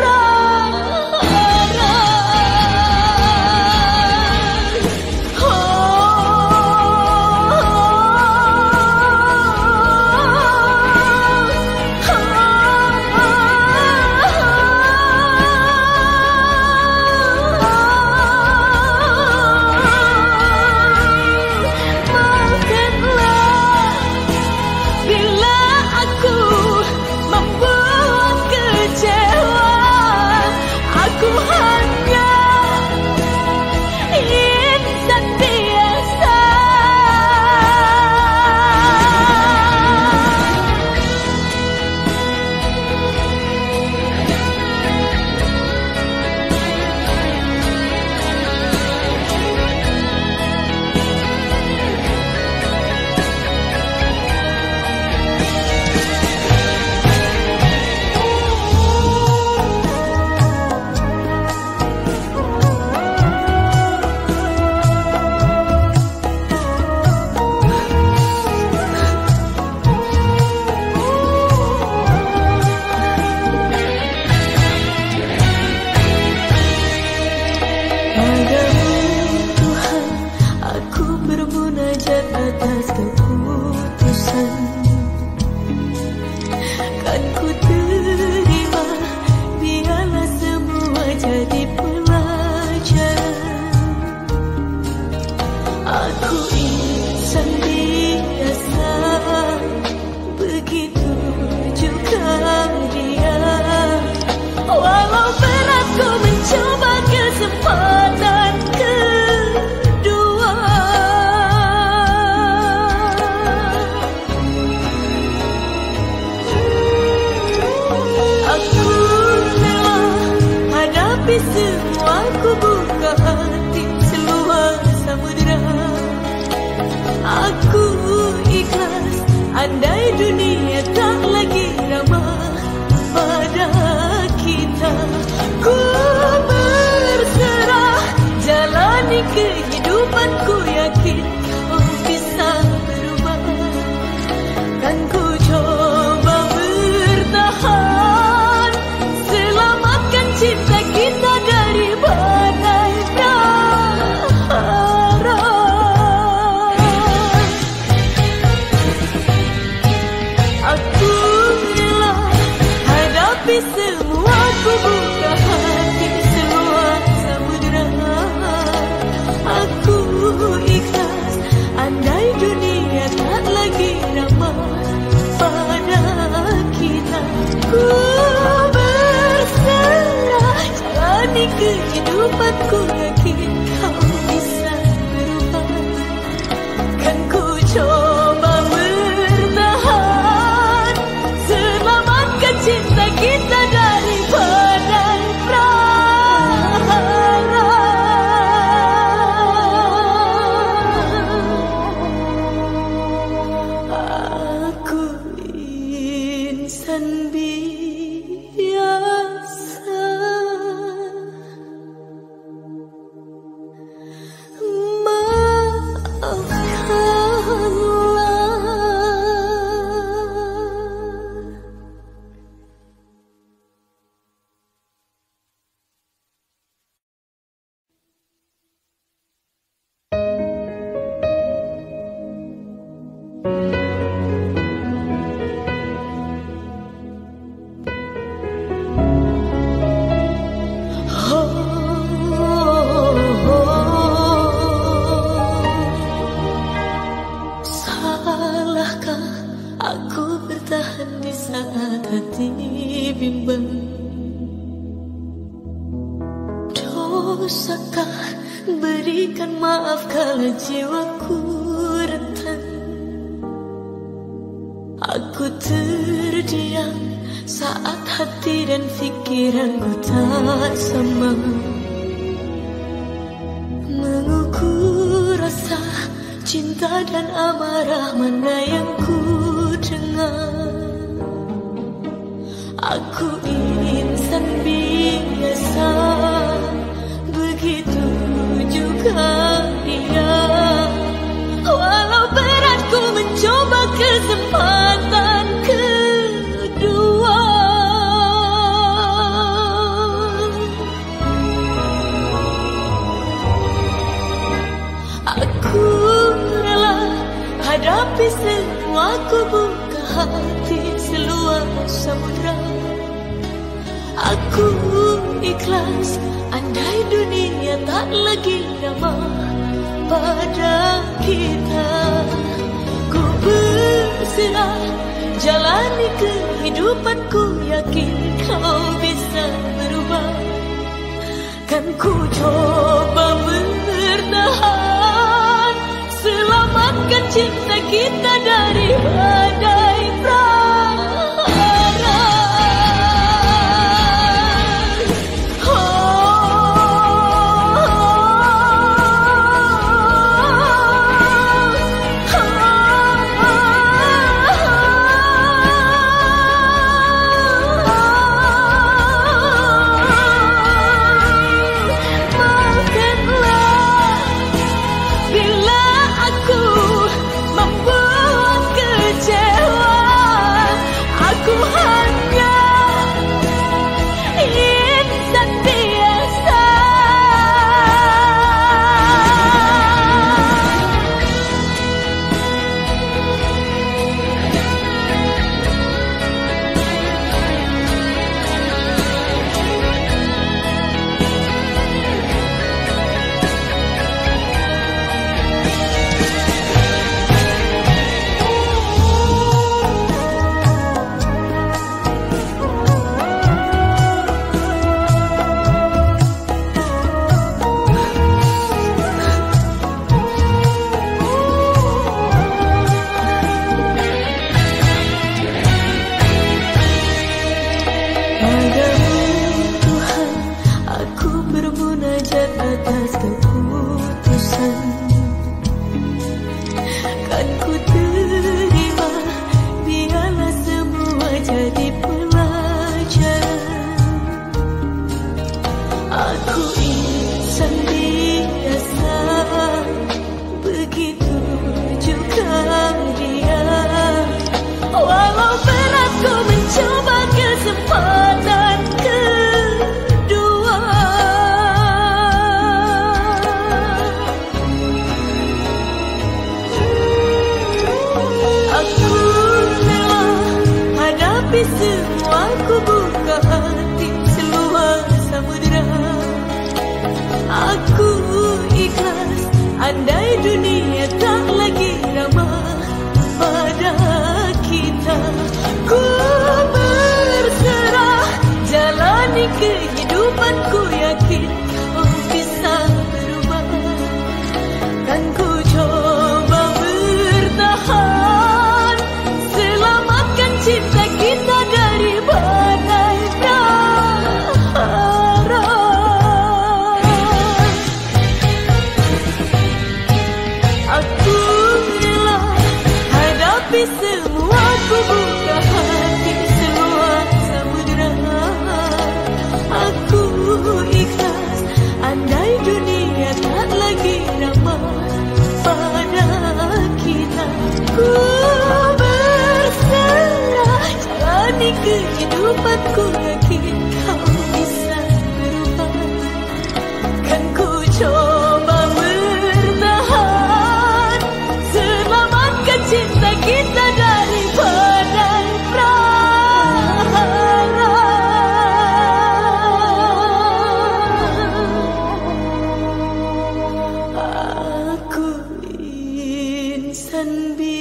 prahara. Andai dunia tak lagi ramah pada kita, ku berserah, jalani kehidupanku, yakin kau bisa berubah. Dan ku coba bertahan, selamatkan cinta kita dari badai prahara. Semua ku buka hati, semua samudera aku ikhlas. Andai dunia tak lagi ramah pada kita, ku berserah, jalani kehidupanku, yakin kau bisa berubah. Kan ku coba bertahan, selamatkan cinta kita dari badai prahara. Aku insan biasa, maafkanlah. Aku ingin insan biasa, begitu juga dia. Walau beratku mencoba kesempatan kedua, aku rela hadapi semua kubu. Hati seluas samudra, aku ikhlas. Andai dunia tak lagi lama pada kita, ku berserah jalani kehidupanku. Yakin kau bisa berubah, kan ku coba bertahan. Selamatkan cinta kita dari badai. Semua ku buka hati seluas samudera, aku ikhlas. Andai dunia tak lagi ramah pada kita, ku berserah jalani kehidupanku. Yakin kau bisa berubah, kan ku coba bertahan. Selamatkan cinta kita dari badai prahara. Aku rela hadapi semua kubuka hati semua samudera, aku ikhlas. Andai dunia tak lagi ramah pada kita, ku kehidupanku. Yakin kau bisa berubah, kan ku coba bertahan. Selamatkan cinta kita dari badai prahara. Aku insan biasa.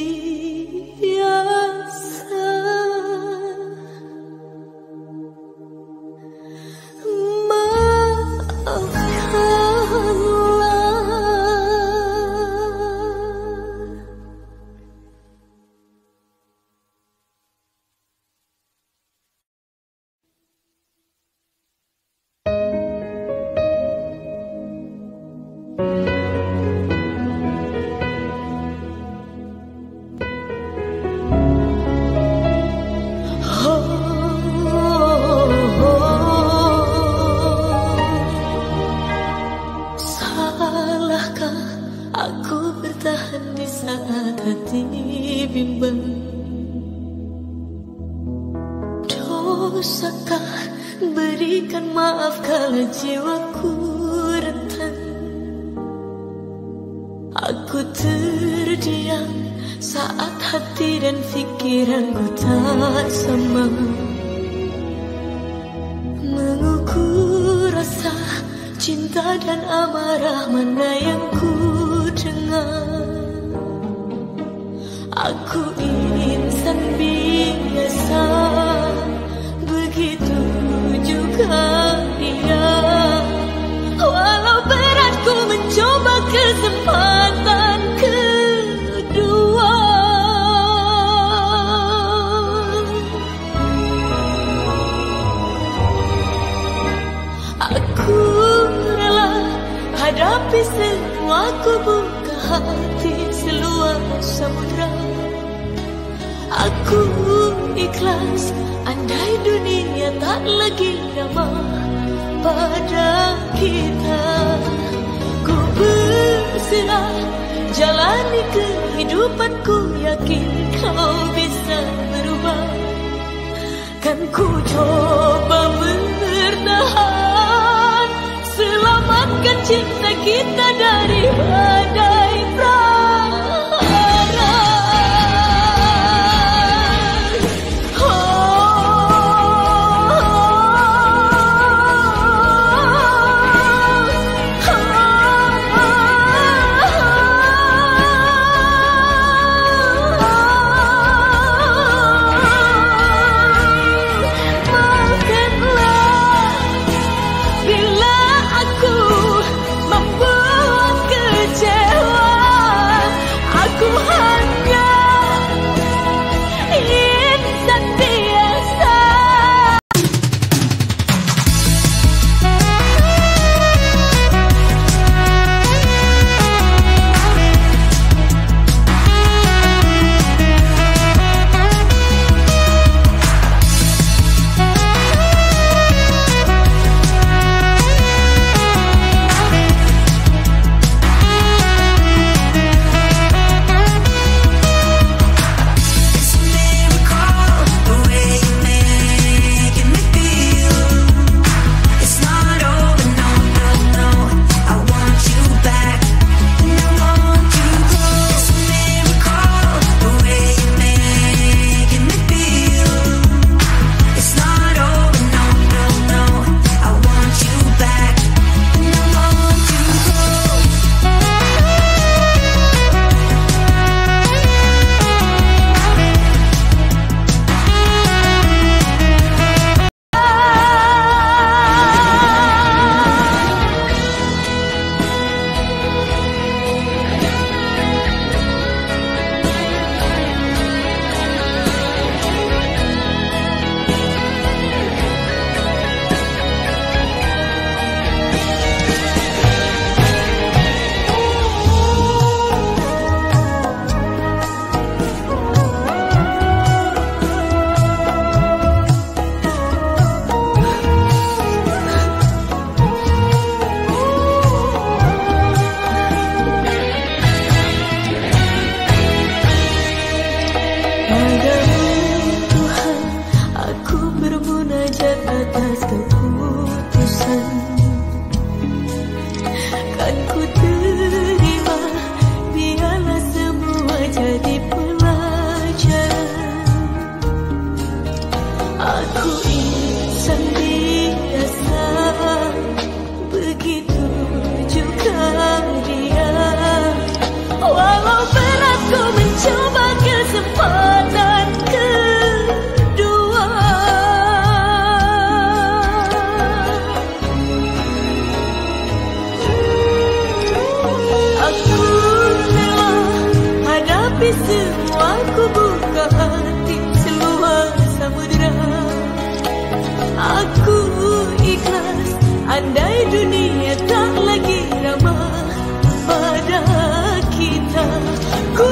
pusaka, berikan maaf kala jiwaku rentan. Aku terdiam saat hati dan pikiranku tak sama, mengukur rasa cinta dan amarah mana yang ku dengar. Aku insan biasa, begitu juga dia. Walau berat ku mencoba kesempatan kedua, aku rela hadapi semua, ku buka hati seluas samudra. Aku ikhlas, andai dunia tak lagi ramah pada kita. Ku berserah, jalani kehidupanku, yakin kau bisa berubah. Kan ku coba bertahan, selamatkan cinta kita dari badai prahara. Semua ku buka hati seluas samudra. Aku ikhlas, andai dunia tak lagi ramah pada kita. Ku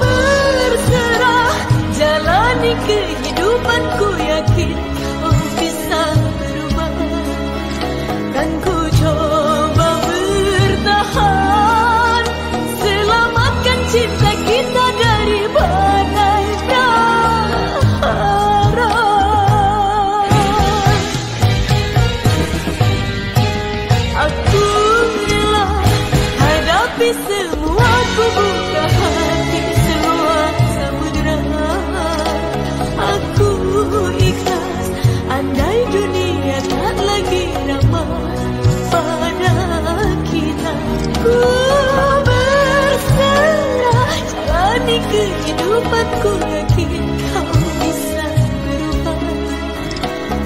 berserah, jalani kehidupanku, yakin kau bisa berubah. Dan ku coba bertahan, selamatkan cinta kita dari badai prahara. andai dunia tak lagi ramah pada kita, ku berserah jalani kehidupanku, yakin kau bisa berubah,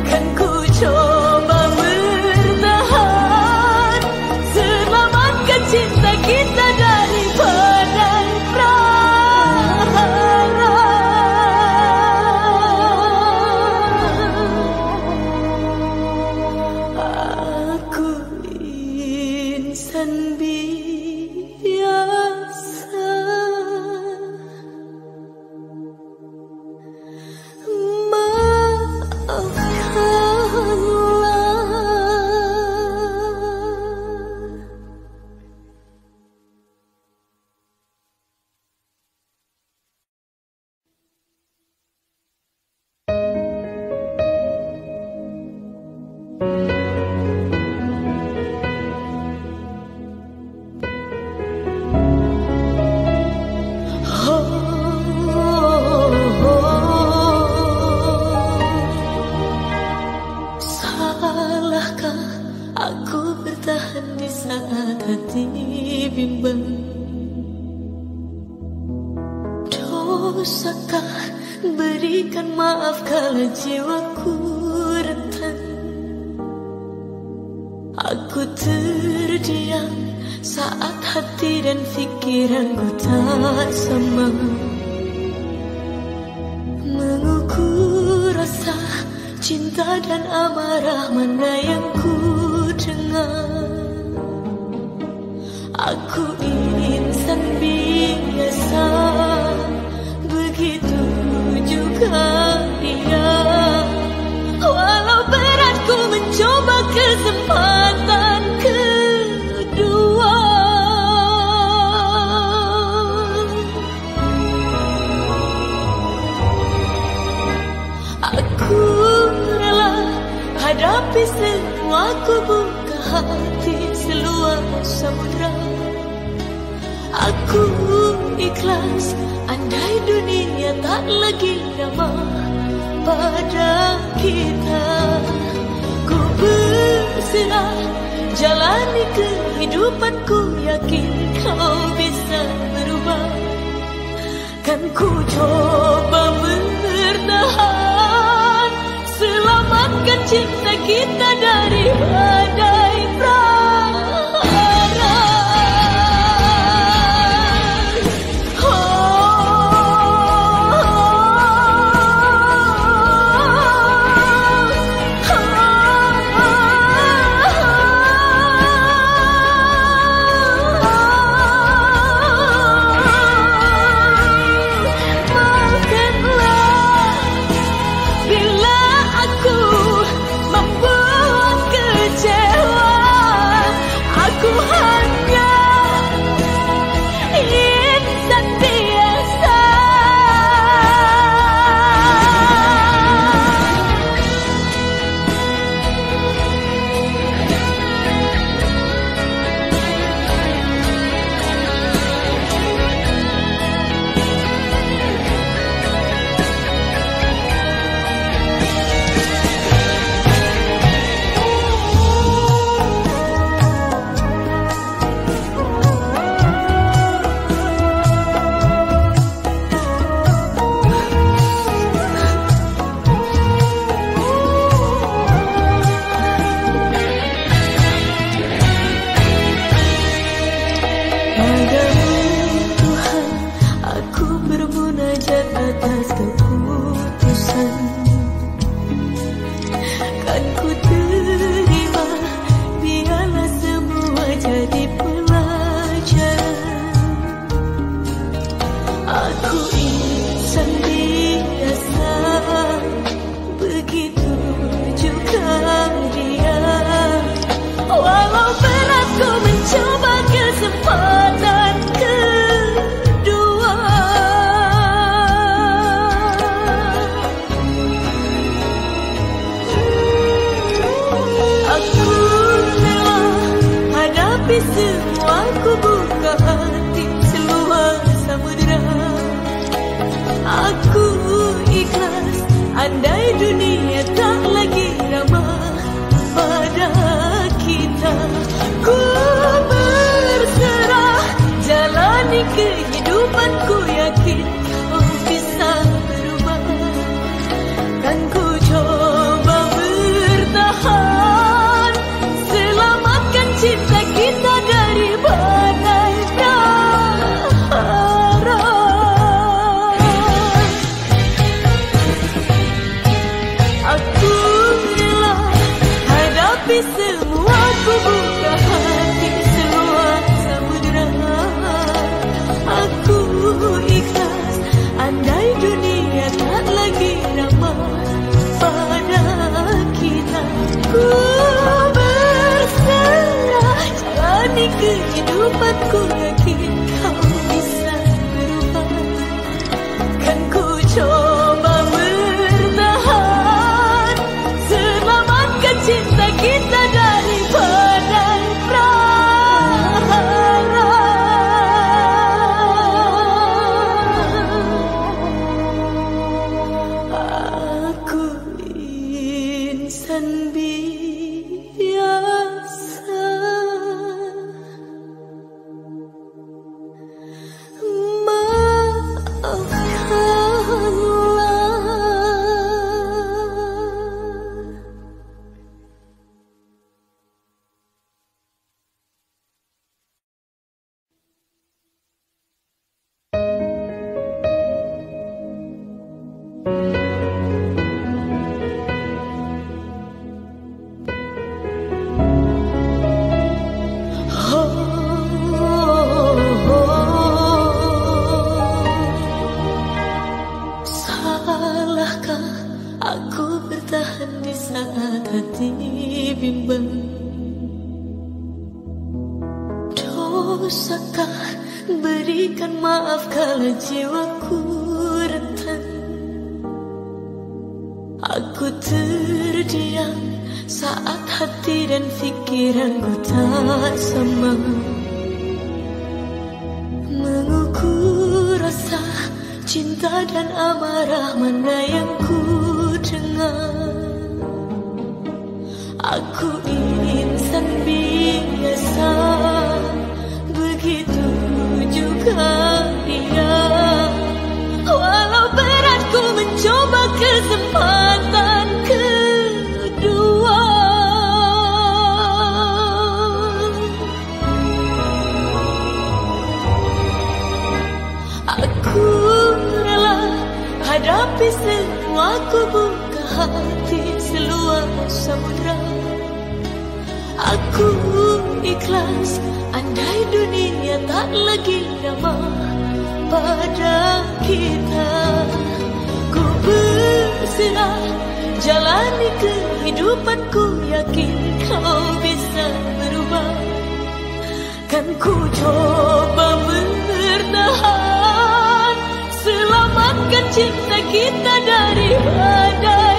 kan ku coba bertahan, selamatkan cinta kita dari badai prahara. Aku insan biasa, maafkan. Andai dunia tak lagi Kehidupanku yakin kau bisa berubah, kan ku coba bertahan. Selamatkan cinta kita dari badai prahara. Aku insan biasa. Aku bertahan di saat hati bimbang. Dosakah berikan maaf kala jiwaku rentan. Aku terdiam saat hati dan pikiranku tak sama. Mengukur rasa cinta dan amarah mana yang ku aku insan biasa, begitu juga dia. Walau berat ku mencoba kesempatan kedua. Aku rela hadapi semua kubu. Hati seluas samudra, aku ikhlas. Andai dunia tak lagi ramah pada kita, ku berserah jalani kehidupanku. Yakin kau bisa berubah, kan ku coba bertahan. Selamatkan cinta kita dari badai.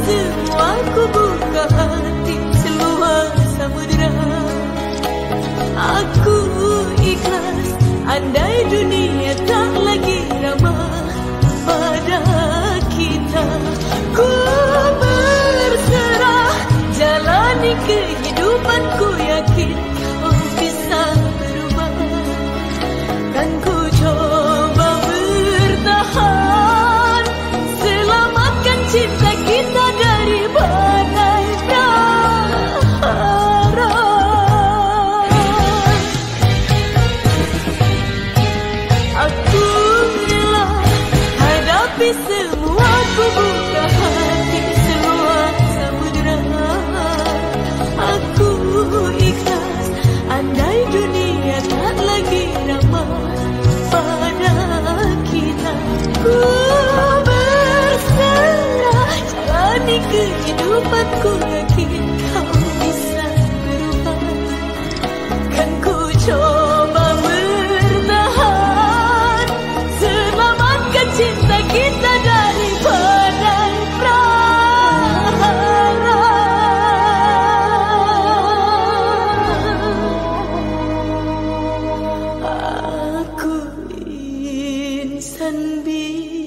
Semua ku buka hati seluruh. samudera. Aku ikhlas andai dunia tak lagi ramah pada kita. Ku berserah jalani kehidupan, ku yakin oh bisa berubah. Kan ku coba bertahan, selamatkan cinta kita dari badai dahara. Aku rela hadapi semua kubu. Kehidupanku yakin kau bisa berubah. Kan ku coba bertahan, selamatkan cinta kita dari badai prahara. Aku insan biasa.